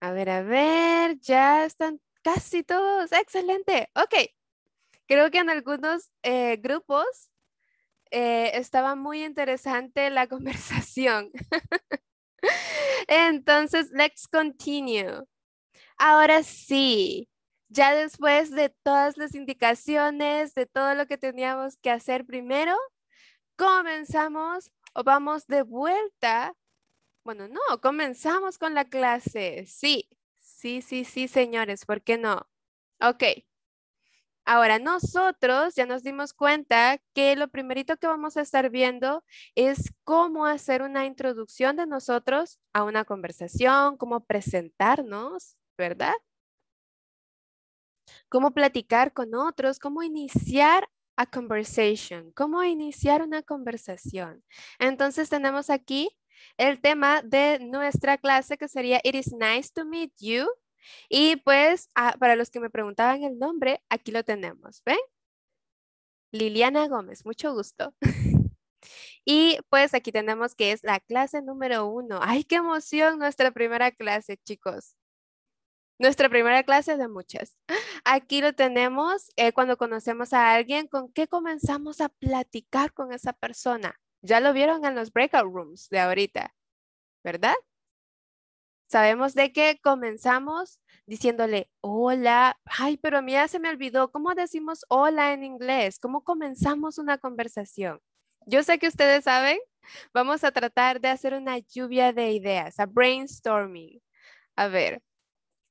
A ver, ya están casi todos. Excelente. Ok, creo que en algunos grupos estaba muy interesante la conversación. Entonces, let's continue. Ahora sí, ya después de todas las indicaciones, de todo lo que teníamos que hacer primero, comenzamos o vamos de vuelta. Bueno, no, comenzamos con la clase. Sí, señores, ¿por qué no? Ok. Ahora, nosotros ya nos dimos cuenta que lo primerito que vamos a estar viendo es cómo hacer una introducción de nosotros a una conversación, cómo presentarnos, ¿verdad? Cómo platicar con otros, cómo iniciar a conversation, cómo iniciar una conversación. Entonces tenemos aquí el tema de nuestra clase que sería It is nice to meet you. Y pues, para los que me preguntaban el nombre, aquí lo tenemos, ¿ven? Liliana Gómez, mucho gusto. Y pues aquí tenemos que es la clase número 1. ¡Ay, qué emoción! Nuestra primera clase, chicos. Nuestra primera clase de muchas. Aquí lo tenemos cuando conocemos a alguien, ¿con qué comenzamos a platicar con esa persona? Ya lo vieron en los breakout rooms de ahorita, ¿verdad? Sabemos de que comenzamos diciéndole hola. Ay, pero a mí ya se me olvidó. ¿Cómo decimos hola en inglés? ¿Cómo comenzamos una conversación? Yo sé que ustedes saben. Vamos a tratar de hacer una lluvia de ideas, a brainstorming. A ver,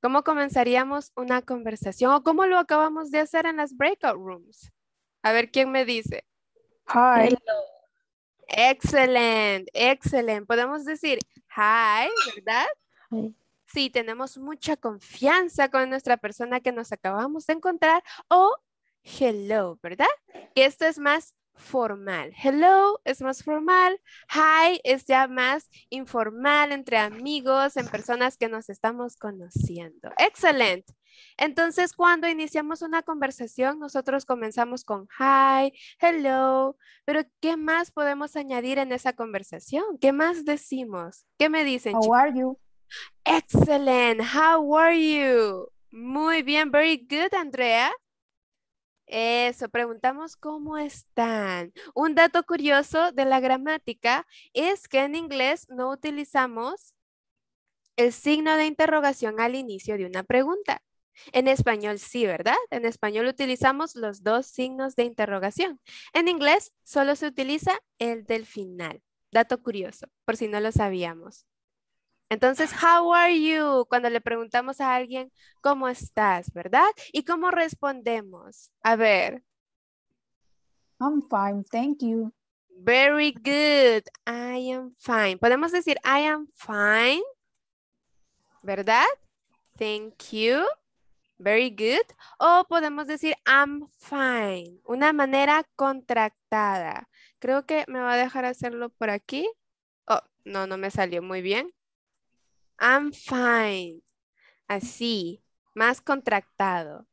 ¿cómo comenzaríamos una conversación? ¿O cómo lo acabamos de hacer en las breakout rooms? A ver, ¿quién me dice? Hi. Hello. Excellent, excellent. Podemos decir hi, ¿verdad? Si tenemos mucha confianza con nuestra persona que nos acabamos de encontrar, o hello, ¿verdad? Que esto es más formal. Hello es más formal. Hi es ya más informal, entre amigos, en personas que nos estamos conociendo. Excelente. Entonces, cuando iniciamos una conversación, nosotros comenzamos con hi, hello, pero ¿qué más podemos añadir en esa conversación? ¿Qué más decimos? ¿Qué me dicen? How are you? Excelente. How are you? Muy bien. Very good, Andrea. Eso, preguntamos cómo están. Un dato curioso de la gramática es que en inglés no utilizamos el signo de interrogación al inicio de una pregunta. En español sí, ¿verdad? En español utilizamos los dos signos de interrogación. En inglés solo se utiliza el del final. Dato curioso, por si no lo sabíamos. Entonces, how are you? Cuando le preguntamos a alguien, ¿cómo estás? ¿Verdad? ¿Y cómo respondemos? A ver. I'm fine, thank you. Very good. I am fine. Podemos decir, I am fine. ¿Verdad? Thank you. Very good. O podemos decir, I'm fine. Una manera contractada. Creo que me va a dejar hacerlo por aquí. Oh, no, no me salió muy bien. I'm fine. Así, más contractado.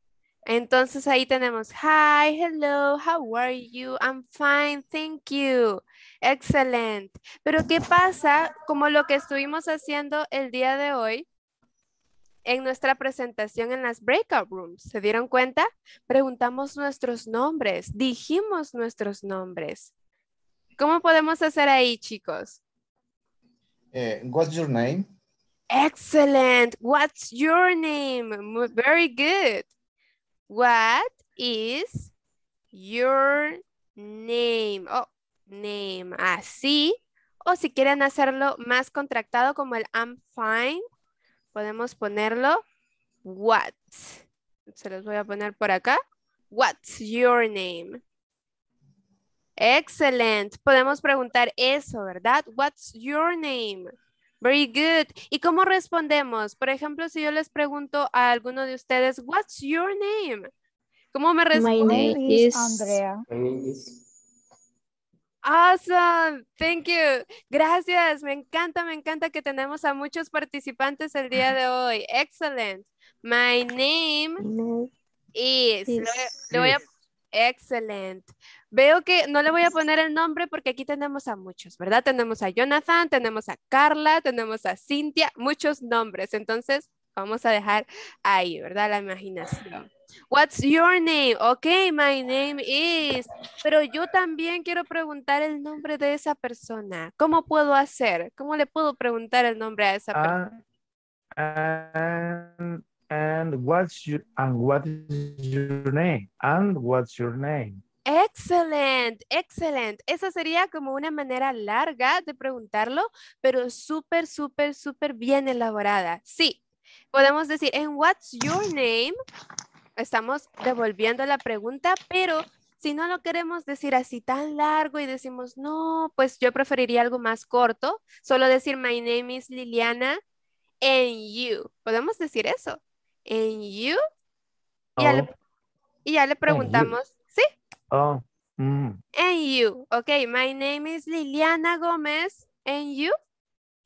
Entonces ahí tenemos, hi, hello, how are you? I'm fine, thank you. Excelente. Pero ¿qué pasa? Como lo que estuvimos haciendo el día de hoy en nuestra presentación en las breakout rooms. ¿Se dieron cuenta? Preguntamos nuestros nombres, dijimos nuestros nombres. ¿Cómo podemos hacer ahí, chicos? What's your name? Excellent. What's your name? Very good. What is your name? Oh, name. Así. O si quieren hacerlo más contractado como el I'm fine, podemos ponerlo what. Se los voy a poner por acá. What's your name? Excelente. Podemos preguntar eso, ¿verdad? What's your name? Very good. ¿Y cómo respondemos? Por ejemplo, si yo les pregunto a alguno de ustedes, what's your name? ¿Cómo me responden? My name is Andrea. Awesome. Thank you. Gracias. Me encanta que tenemos a muchos participantes el día de hoy. Excellent. My name is. Le voy a... Excelente. Veo que no le voy a poner el nombre porque aquí tenemos a muchos, ¿verdad? Tenemos a Jonathan, tenemos a Carla, tenemos a Cintia, muchos nombres. Entonces, vamos a dejar ahí, ¿verdad? La imaginación. What's your name? Ok, my name is. Pero yo también quiero preguntar el nombre de esa persona. ¿Cómo puedo hacer? ¿Cómo le puedo preguntar el nombre a esa persona? And what's your name? Excellent, excellent. Esa sería como una manera larga de preguntarlo, pero súper, súper, súper bien elaborada. Sí, podemos decir, and what's your name? Estamos devolviendo la pregunta, pero si no lo queremos decir así tan largo y decimos, no, pues yo preferiría algo más corto. Solo decir, my name is Liliana and you. Podemos decir eso. And you, oh. y ya le preguntamos, ¿sí? Oh. Mm. And you, ok, my name is Liliana Gómez, and you,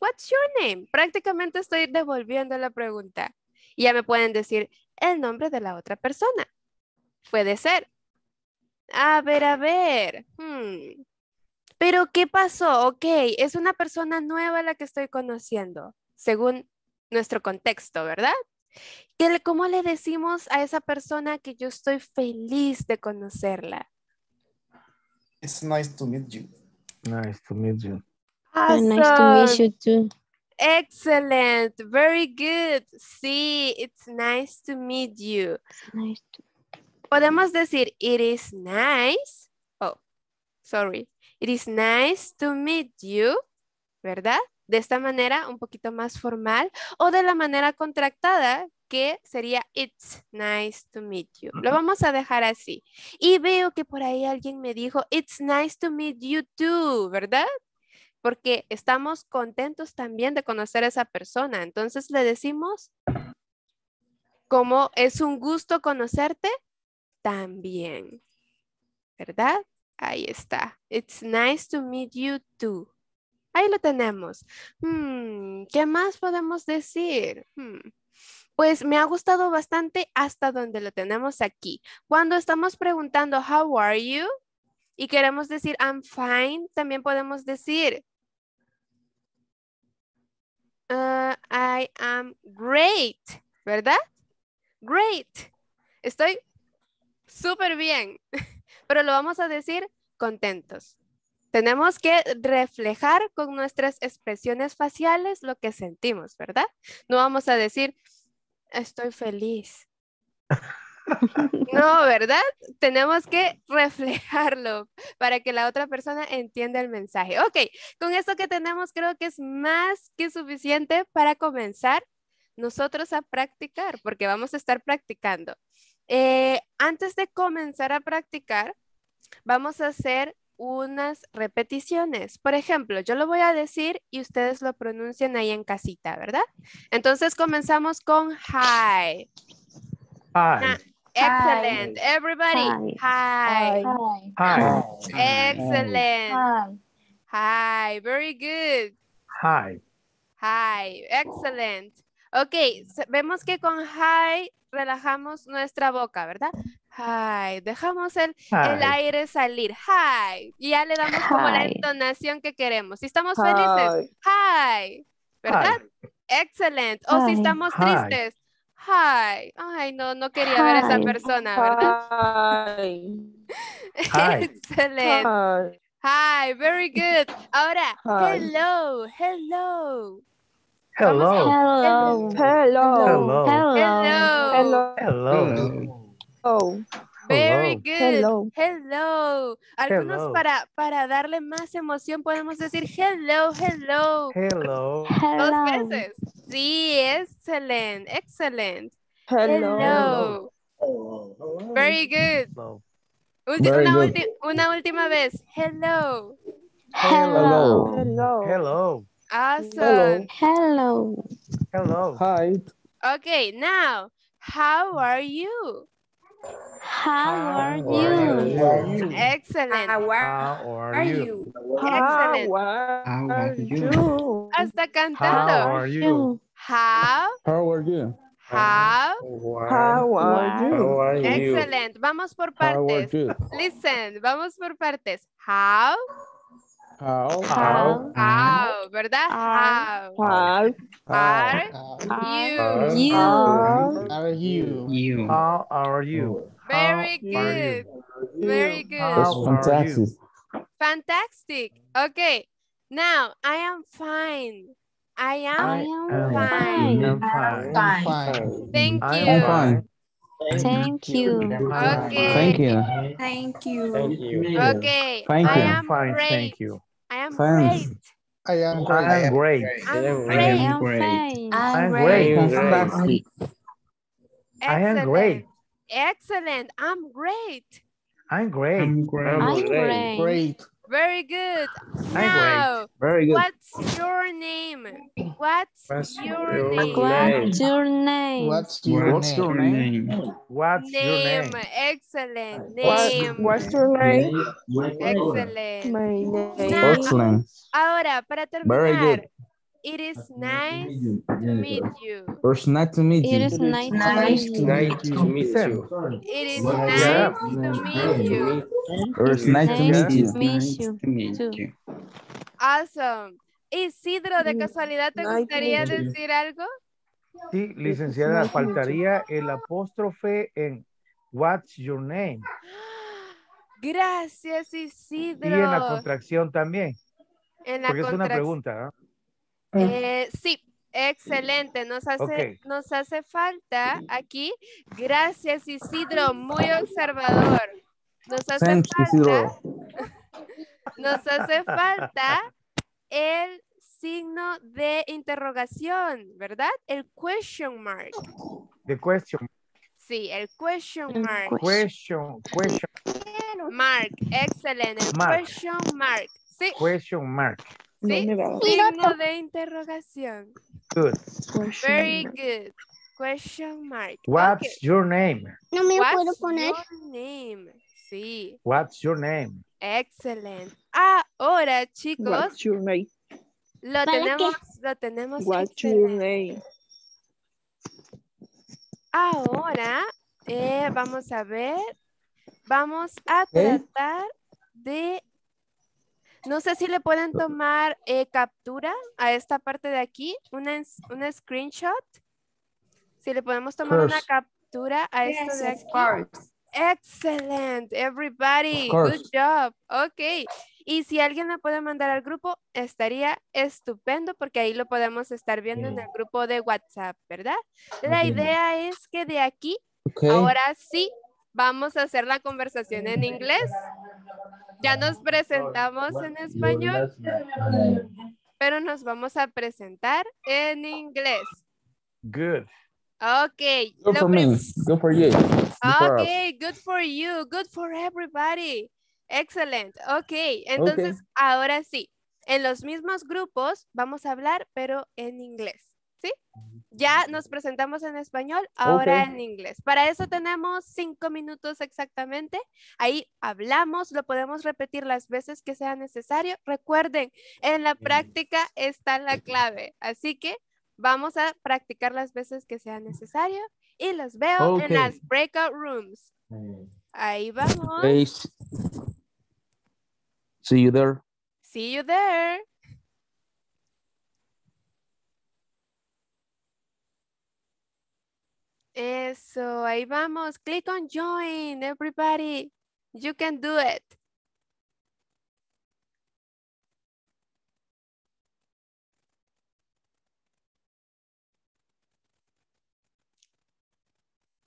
what's your name? Prácticamente estoy devolviendo la pregunta. Y ya me pueden decir el nombre de la otra persona. Puede ser. A ver. Pero ¿qué pasó? Ok, es una persona nueva la que estoy conociendo, según nuestro contexto, ¿verdad? ¿Cómo le decimos a esa persona que yo estoy feliz de conocerla? It's nice to meet you. Nice to meet you. Awesome. Nice to meet you too. Excellent. Very good. Sí, it's nice to meet you. Nice to... Podemos decir, it is nice. Oh, sorry. It is nice to meet you. ¿Verdad? De esta manera, un poquito más formal, o de la manera contractada, que sería it's nice to meet you. Lo vamos a dejar así. Y veo que por ahí alguien me dijo, it's nice to meet you too, ¿verdad? Porque estamos contentos también de conocer a esa persona. Entonces le decimos, como es un gusto conocerte, también, ¿verdad? Ahí está. It's nice to meet you too. Ahí lo tenemos. ¿Qué más podemos decir? Pues me ha gustado bastante hasta donde lo tenemos aquí. Cuando estamos preguntando, how are you? Y queremos decir, I'm fine. También podemos decir, I am great. ¿Verdad? Great. Estoy súper bien. Pero lo vamos a decir contentos. Tenemos que reflejar con nuestras expresiones faciales lo que sentimos, ¿verdad? No vamos a decir, estoy feliz. No, ¿verdad? Tenemos que reflejarlo para que la otra persona entienda el mensaje. Ok, con esto que tenemos creo que es más que suficiente para comenzar nosotros a practicar, porque vamos a estar practicando. Antes de comenzar a practicar, vamos a hacer unas repeticiones. Por ejemplo, yo lo voy a decir y ustedes lo pronuncian ahí en casita, ¿verdad? Entonces comenzamos con hi. Hi. Excellent. Hi. Everybody. Hi. Hi. Hi. Hi. Excellent. Hi. Hi. Very good. Hi. Hi. Excellent. Ok, vemos que con hi relajamos nuestra boca, ¿verdad? Hi, dejamos el aire salir. Hi, y ya le damos hi. Como la entonación que queremos. Si estamos felices, hi, ¿verdad? Hi. Excellent. Hi. O si estamos hi. Tristes, hi. Ay, no quería hi. Ver a esa persona, ¿verdad? Hi. Excellent. Hi. Hi, very good. Ahora, hi. Hello, hello. Hello. Hello. Hello. Hello. Hello. Hello. Hello. Very good. Hello. Hello. Algunos hello. Para darle más emoción podemos decir hello, hello. Hello. Dos veces. Sí, excellent, excellent. Hello. Hello. Hello. Very good. Hello. Una última vez. Hello. Hello. Hello. Hello. Awesome. Hello. Hello. Hi. Okay, now, how are you? How are you? Excellent. How are you? Excellent. How are you? Hasta cantando. How are you? Excellent. Vamos por partes. Listen, vamos por partes. How, ¿verdad? How are you? How are you? Very good. Very good. That's fantastic. Fantastic. Okay. Now, I am fine. I am fine. Thank you. Thank you. Okay. I am great. I'm great. Very good. Now, very good. What's your name? What's your name? Excellent. Name. What's your name? Excellent. My name. Excellent. Ahora, para terminar. It is nice to meet you. It's nice to meet you. It is nice to meet you. Awesome. Isidro, de casualidad, ¿te gustaría decir algo? Sí, licenciada, faltaría el apóstrofe en what's your name. Gracias, Isidro. Y en la contracción también. Porque es una pregunta, ¿eh? Sí, excelente, nos hace falta aquí, gracias Isidro, muy observador, nos hace falta el signo de interrogación, ¿verdad? El question mark. The question. Sí, el question mark. Question. Mark, excelente, el mark. Question mark. Sí. Question mark. Sí, signo de interrogación. Good. Very good. Question mark. What's your name? No me puedo poner. What's your name? Sí. What's your name? Excellent. Ahora, chicos. What's your name? Lo tenemos. What's your name? Ahora vamos a ver. Vamos a tratar de... No sé si le pueden tomar captura a esta parte de aquí. Una screenshot. Si le podemos tomar una captura a esto de aquí. Excellent, everybody. Good job. Ok. Y si alguien la puede mandar al grupo, estaría estupendo porque ahí lo podemos estar viendo en el grupo de WhatsApp, ¿verdad? La idea es que de aquí, ahora sí, vamos a hacer la conversación en inglés. Ya nos presentamos en español, pero nos vamos a presentar en inglés. Good. Okay. Good for me. Good for you. Okay, good for you. Good for everybody. Excellent. Okay. Entonces, ahora sí. En los mismos grupos vamos a hablar, pero en inglés. ¿Sí? Ya nos presentamos en español, ahora en inglés. Para eso tenemos 5 minutos exactamente. Ahí hablamos, lo podemos repetir las veces que sea necesario. Recuerden, en la práctica está la clave. Así que vamos a practicar las veces que sea necesario. Y los veo en las breakout rooms. Ahí vamos. Please. See you there. See you there. Eso, ahí vamos. Click on join, everybody. You can do it.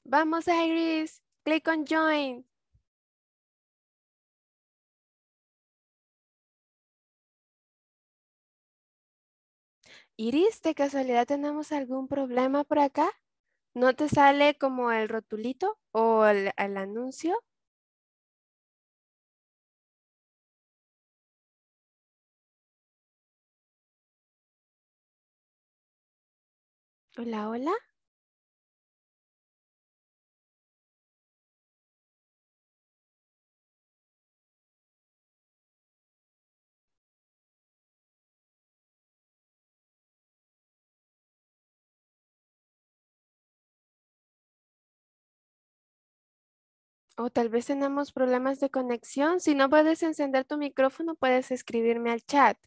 Vamos, Iris. Click on join. Iris, ¿de casualidad tenemos algún problema por acá? ¿No te sale como el rotulito o el anuncio? Hola, hola. O tal vez tenemos problemas de conexión. Si no puedes encender tu micrófono, puedes escribirme al chat.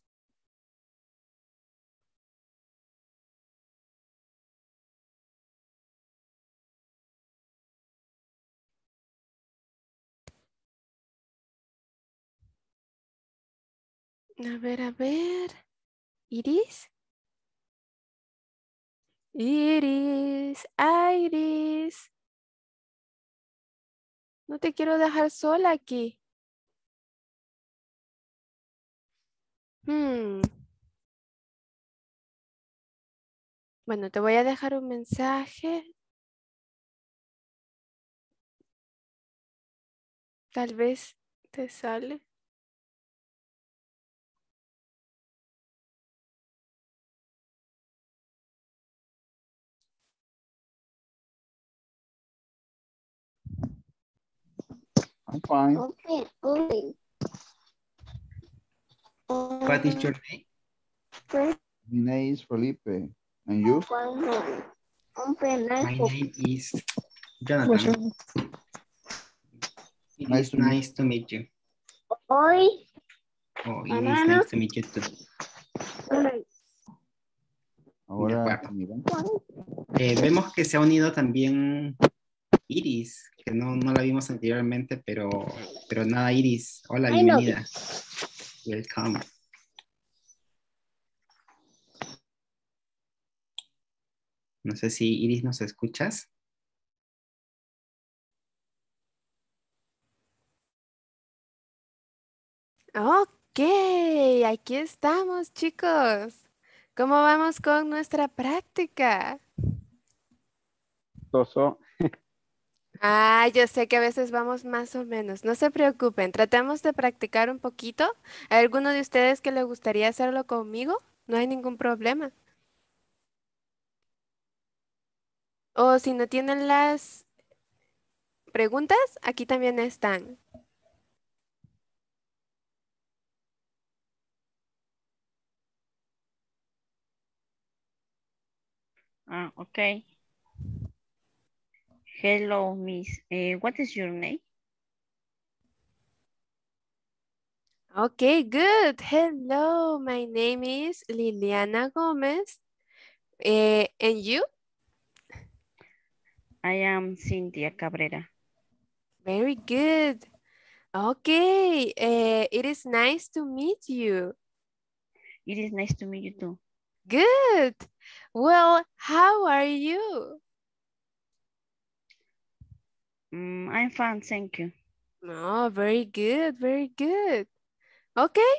A ver. Iris. Iris, Iris. No te quiero dejar sola aquí. Bueno, te voy a dejar un mensaje. Tal vez te sale. Fine. Okay. What is your name? My name is Felipe. And you? My name is Jonathan. It's nice to meet you. Oi. Oh, it is nice to meet you too. Ahora, vemos que se ha unido también Iris, que no la vimos anteriormente, pero nada, Iris. Hola, bienvenida. Welcome. No sé si Iris nos escuchas. Ok, aquí estamos, chicos. ¿Cómo vamos con nuestra práctica? Toso. Ah, yo sé que a veces vamos más o menos. No se preocupen, tratemos de practicar un poquito. ¿Hay alguno de ustedes que le gustaría hacerlo conmigo? No hay ningún problema. O si no tienen las preguntas, aquí también están. Ah, okay. Hello, Miss. What is your name? Okay, good. Hello, my name is Liliana Gómez. And you? I am Cynthia Cabrera. Very good. Okay, it is nice to meet you. It is nice to meet you too. Good. Well, how are you? I'm fine, thank you. Oh, very good, very good. Okay.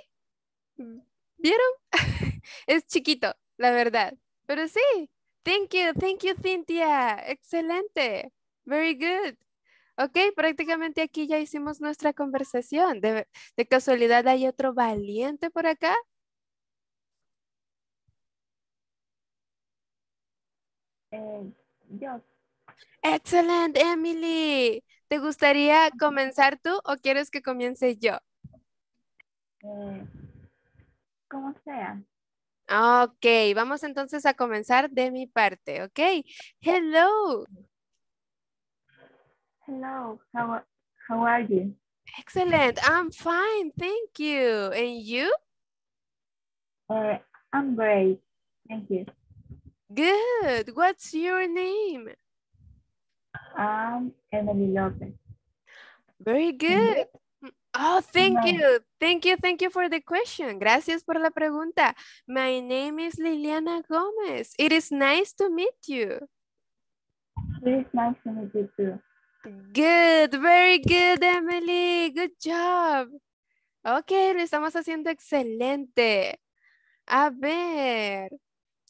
¿Vieron? Es chiquito, la verdad. Pero sí. Thank you, Cynthia. Excelente. Very good. Ok, prácticamente aquí ya hicimos nuestra conversación. ¿De casualidad hay otro valiente por acá? Yo. Excelente, Emily. ¿Te gustaría comenzar tú o quieres que comience yo? Como sea. Ok, vamos entonces a comenzar de mi parte, ok. Hello. Hello, how are you? Excellent, I'm fine, thank you. And you? I'm great, thank you. Good, what's your name? I'm Emily Lopez. Very good. Oh, thank you for the question. Gracias por la pregunta. My name is Liliana Gómez. It is nice to meet you. It is nice to meet you too. Good, very good, Emily. Good job. Ok, lo estamos haciendo excelente. A ver.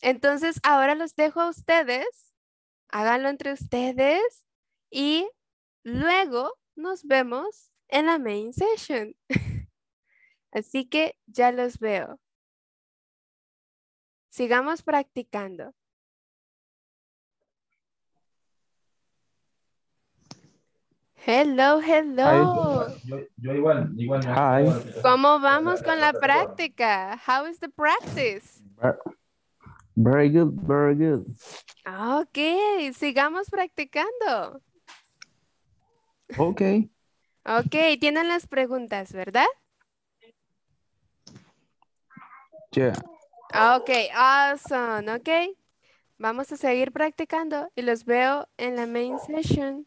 Entonces, ahora los dejo a ustedes. Háganlo entre ustedes. Y luego nos vemos en la main session. Así que ya los veo. Sigamos practicando. Hello, hello. Yo igual. Hi. ¿Cómo vamos con la práctica? How is the practice? Very good, very good. Ok, sigamos practicando. Ok. Ok, tienen las preguntas, ¿verdad? Yeah. Ok, awesome, ok. Vamos a seguir practicando y los veo en la main session.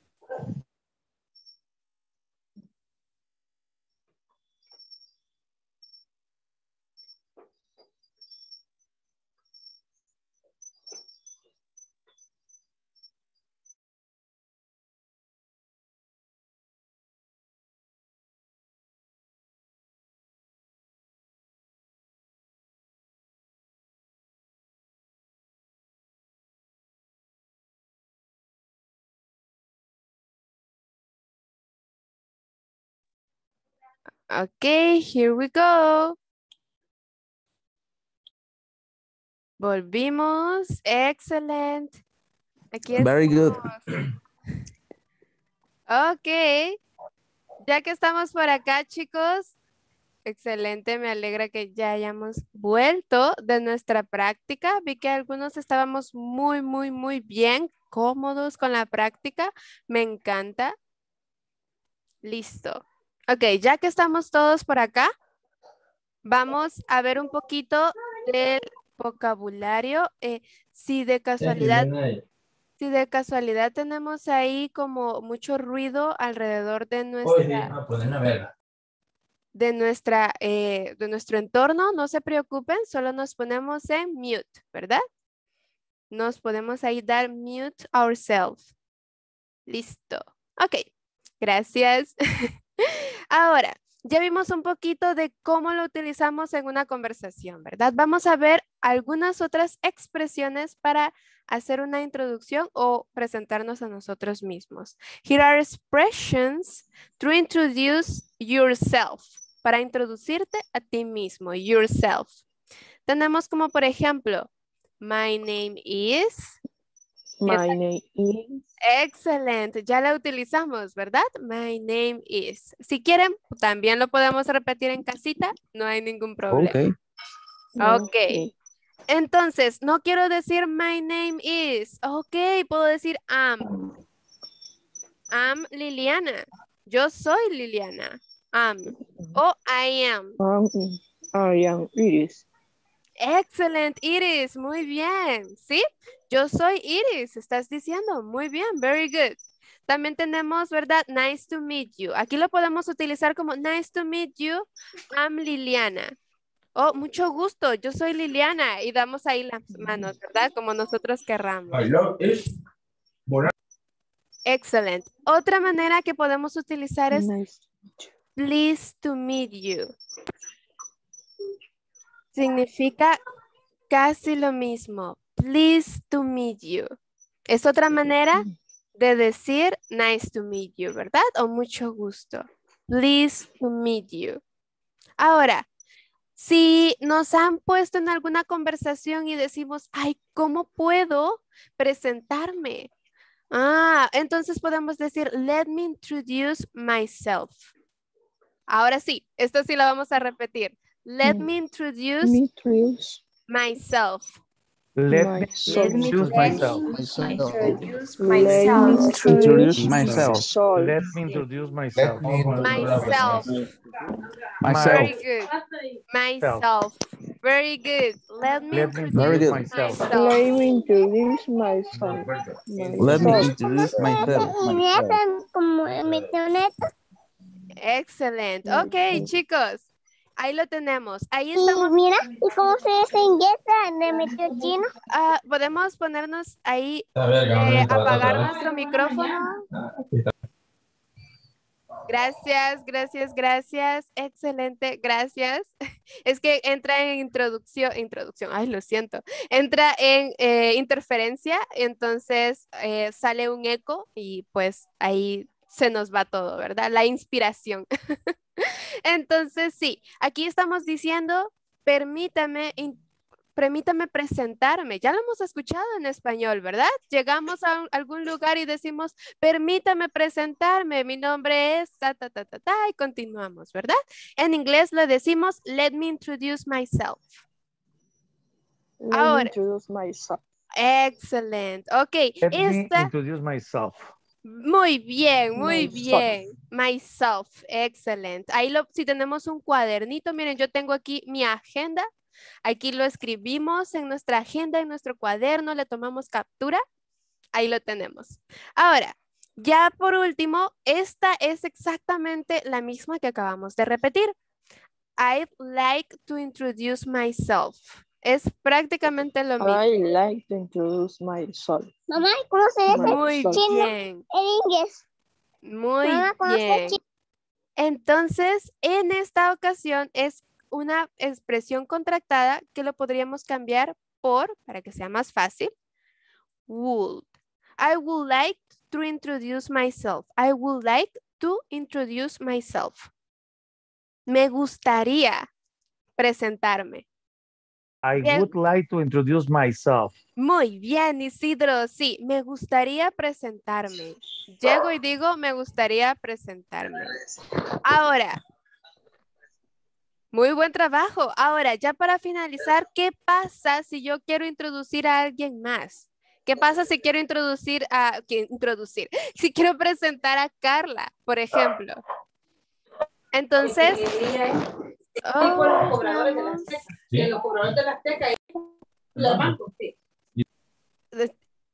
Okay, here we go. Volvimos. Excellent. Aquí estamos. Very good. Ok. Ya que estamos por acá, chicos. Excelente. Me alegra que ya hayamos vuelto de nuestra práctica. Vi que algunos estábamos muy, muy, muy bien, cómodos con la práctica. Me encanta. Listo. Ok, ya que estamos todos por acá, vamos a ver un poquito del vocabulario. Si de casualidad tenemos ahí como mucho ruido alrededor de nuestro entorno, no se preocupen, solo nos ponemos en mute, ¿verdad? Nos podemos ahí dar mute ourselves. Listo. Ok, gracias. Ahora, ya vimos un poquito de cómo lo utilizamos en una conversación, ¿verdad? Vamos a ver algunas otras expresiones para hacer una introducción o presentarnos a nosotros mismos. Here are expressions to introduce yourself, para introducirte a ti mismo, yourself. Tenemos como por ejemplo, my name is... My name is. Excelente, ya la utilizamos, ¿verdad? My name is. Si quieren, también lo podemos repetir en casita, no hay ningún problema. Ok. Entonces, no quiero decir my name is. Ok, puedo decir am. Am Liliana. Yo soy Liliana. Am. O I am. I am Iris. Excellent, Iris. Muy bien. ¿Sí? Yo soy Iris. Estás diciendo. Muy bien. Very good. También tenemos, ¿verdad? Nice to meet you. Aquí lo podemos utilizar como nice to meet you. I'm Liliana. Oh, mucho gusto. Yo soy Liliana. Y damos ahí las manos, ¿verdad? Como nosotros querramos. I love it. Excellent. Otra manera que podemos utilizar es nice to pleased to meet you. Significa casi lo mismo. Pleased to meet you. Es otra manera de decir nice to meet you, ¿verdad? O mucho gusto. Pleased to meet you. Ahora, si nos han puesto en alguna conversación y decimos, ay, ¿cómo puedo presentarme? Ah, entonces podemos decir, let me introduce myself. Ahora sí, esto sí lo vamos a repetir. Let me introduce myself. Let me introduce myself. Excelente. Ok, chicos. Ahí lo tenemos. Ahí estamos. Y mira, ¿y cómo se desenguesa? ¿Le metió chino? Podemos ponernos ahí, apagar nuestro micrófono. Gracias, gracias, gracias. Excelente, gracias. Es que entra en introducción, ay, lo siento. Entra en interferencia, entonces sale un eco y pues ahí se nos va todo, ¿verdad? La inspiración. Entonces, sí, aquí estamos diciendo, permítame presentarme. Ya lo hemos escuchado en español, ¿verdad? Llegamos a algún lugar y decimos, permítame presentarme, mi nombre es ta, ta, ta, ta, ta, y continuamos, ¿verdad? En inglés le decimos, let me introduce myself. Let me introduce myself. Excelente, ok. Let me introduce myself. Muy bien, muy bien. Myself, excelente. Ahí si tenemos un cuadernito, miren, yo tengo aquí mi agenda. Aquí lo escribimos en nuestra agenda, en nuestro cuaderno, le tomamos captura. Ahí lo tenemos. Ahora, ya por último, esta es exactamente la misma que acabamos de repetir. I'd like to introduce myself. Es prácticamente lo mismo. I like to introduce myself. Mamá, ¿cómo se dice chino en inglés? Muy bien. Entonces, en esta ocasión es una expresión contractada que lo podríamos cambiar por, para que sea más fácil, would. I would like to introduce myself. I would like to introduce myself. Me gustaría presentarme. I would like to introduce myself. Muy bien, Isidro. Sí, me gustaría presentarme. Llego y digo, me gustaría presentarme. Ahora, muy buen trabajo. Ahora, ya para finalizar, ¿qué pasa si yo quiero introducir a alguien más? ¿Qué pasa si quiero si quiero presentar a Carla, por ejemplo? Entonces...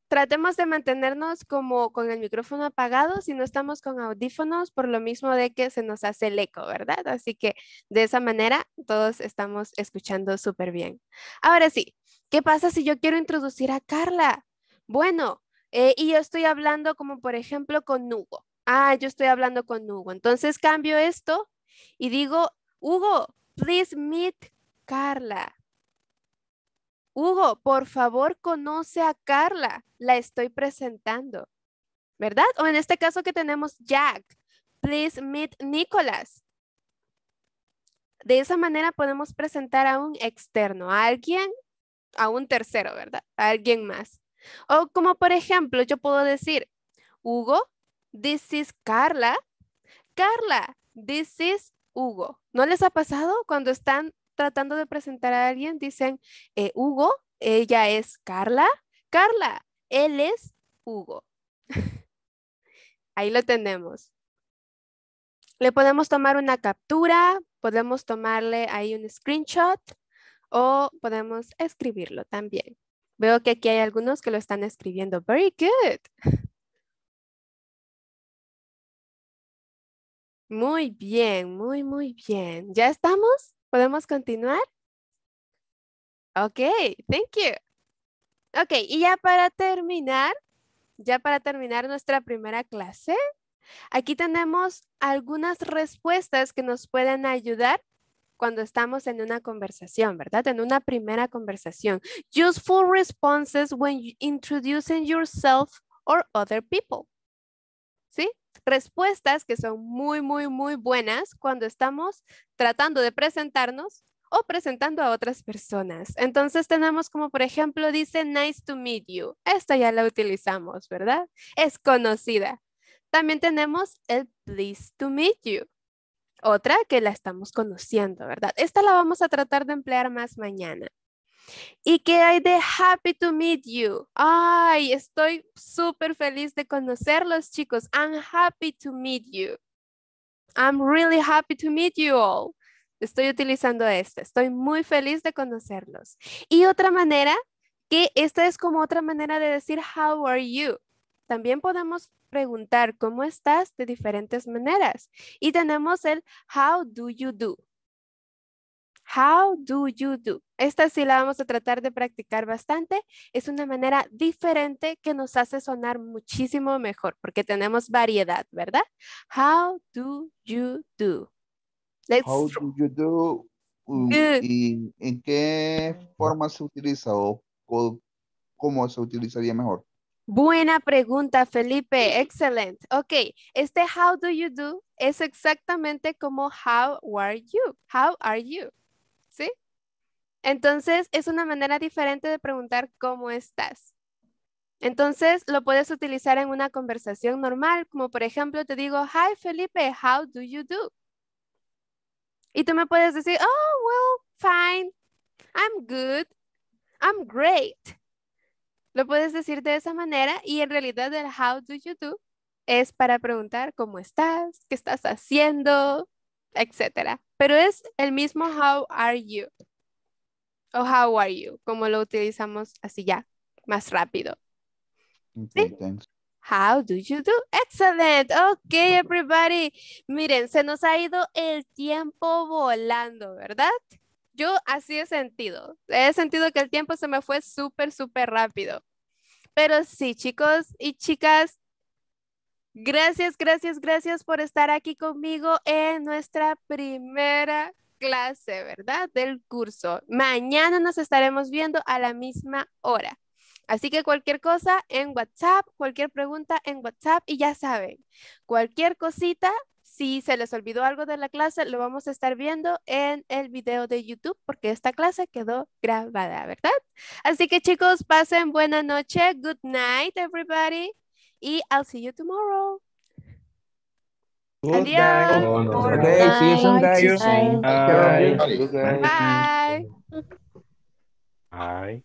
Tratemos de mantenernos como con el micrófono apagado si no estamos con audífonos, por lo mismo de que se nos hace el eco, ¿verdad? Así que de esa manera todos estamos escuchando súper bien. Ahora sí, ¿qué pasa si yo quiero introducir a Carla? Bueno, y yo estoy hablando como por ejemplo con Hugo. Ah, yo estoy hablando con Hugo. Entonces cambio esto y digo... Hugo, please meet Carla. Hugo, por favor, conoce a Carla. La estoy presentando, ¿verdad? O en este caso que tenemos Jack. Please meet Nicolás. De esa manera podemos presentar a un externo, a alguien, a un tercero, ¿verdad? A alguien más. O como por ejemplo, yo puedo decir, Hugo, this is Carla. Carla, this is Hugo. ¿No les ha pasado cuando están tratando de presentar a alguien, dicen Hugo, ella es Carla, Carla, él es Hugo. Ahí lo tenemos. Le podemos tomar una captura, podemos tomarle ahí un screenshot o podemos escribirlo también. Veo que aquí hay algunos que lo están escribiendo. Very good. Muy bien, muy bien. ¿Ya estamos? ¿Podemos continuar? Ok, thank you. Ok, y ya para terminar nuestra primera clase, aquí tenemos algunas respuestas que nos pueden ayudar cuando estamos en una conversación, ¿verdad? En una primera conversación. Useful responses when introducing yourself or other people. ¿Sí? Respuestas que son muy buenas cuando estamos tratando de presentarnos o presentando a otras personas. Entonces tenemos como por ejemplo dice nice to meet you. Esta ya la utilizamos, ¿verdad? Es conocida. También tenemos el pleased to meet you. Otra que la estamos conociendo, ¿verdad? Esta la vamos a tratar de emplear más mañana. ¿Y qué hay de happy to meet you? Ay, estoy súper feliz de conocerlos, chicos. I'm happy to meet you. I'm really happy to meet you all. Estoy utilizando esta. Estoy muy feliz de conocerlos. Y otra manera, que esta es como otra manera de decir how are you. También podemos preguntar cómo estás de diferentes maneras. Y tenemos el how do you do. How do you do? Esta sí la vamos a tratar de practicar bastante. Es una manera diferente que nos hace sonar muchísimo mejor porque tenemos variedad, ¿verdad? How do you do? Let's... How do you do? ¿Y en qué forma se utiliza o cómo se utilizaría mejor? Buena pregunta, Felipe. Excelente. Ok, este how do you do es exactamente como how are you? How are you? ¿Sí? Entonces, es una manera diferente de preguntar cómo estás. Entonces, lo puedes utilizar en una conversación normal, como por ejemplo, te digo, hi, Felipe, how do you do? Y tú me puedes decir, oh, well, fine, I'm good, I'm great. Lo puedes decir de esa manera y en realidad el how do you do es para preguntar cómo estás, qué estás haciendo, etcétera. Pero es el mismo how are you o how are you, como lo utilizamos así ya, más rápido. Okay, ¿sí? How do you do? Excellent. Ok, everybody. Miren, se nos ha ido el tiempo volando, ¿verdad? Yo así he sentido. He sentido que el tiempo se me fue súper rápido. Pero sí, chicos y chicas, gracias por estar aquí conmigo en nuestra primera clase, ¿verdad? Del curso. Mañana nos estaremos viendo a la misma hora. Así que cualquier cosa en WhatsApp, cualquier pregunta en WhatsApp y ya saben, cualquier cosita, si se les olvidó algo de la clase, lo vamos a estar viendo en el video de YouTube porque esta clase quedó grabada, ¿verdad? Así que chicos, pasen buena noche. Good night, everybody. Y I'll see you tomorrow. Good Adiós. Okay, see you soon, guys. Bye. Bye. Bye. Bye.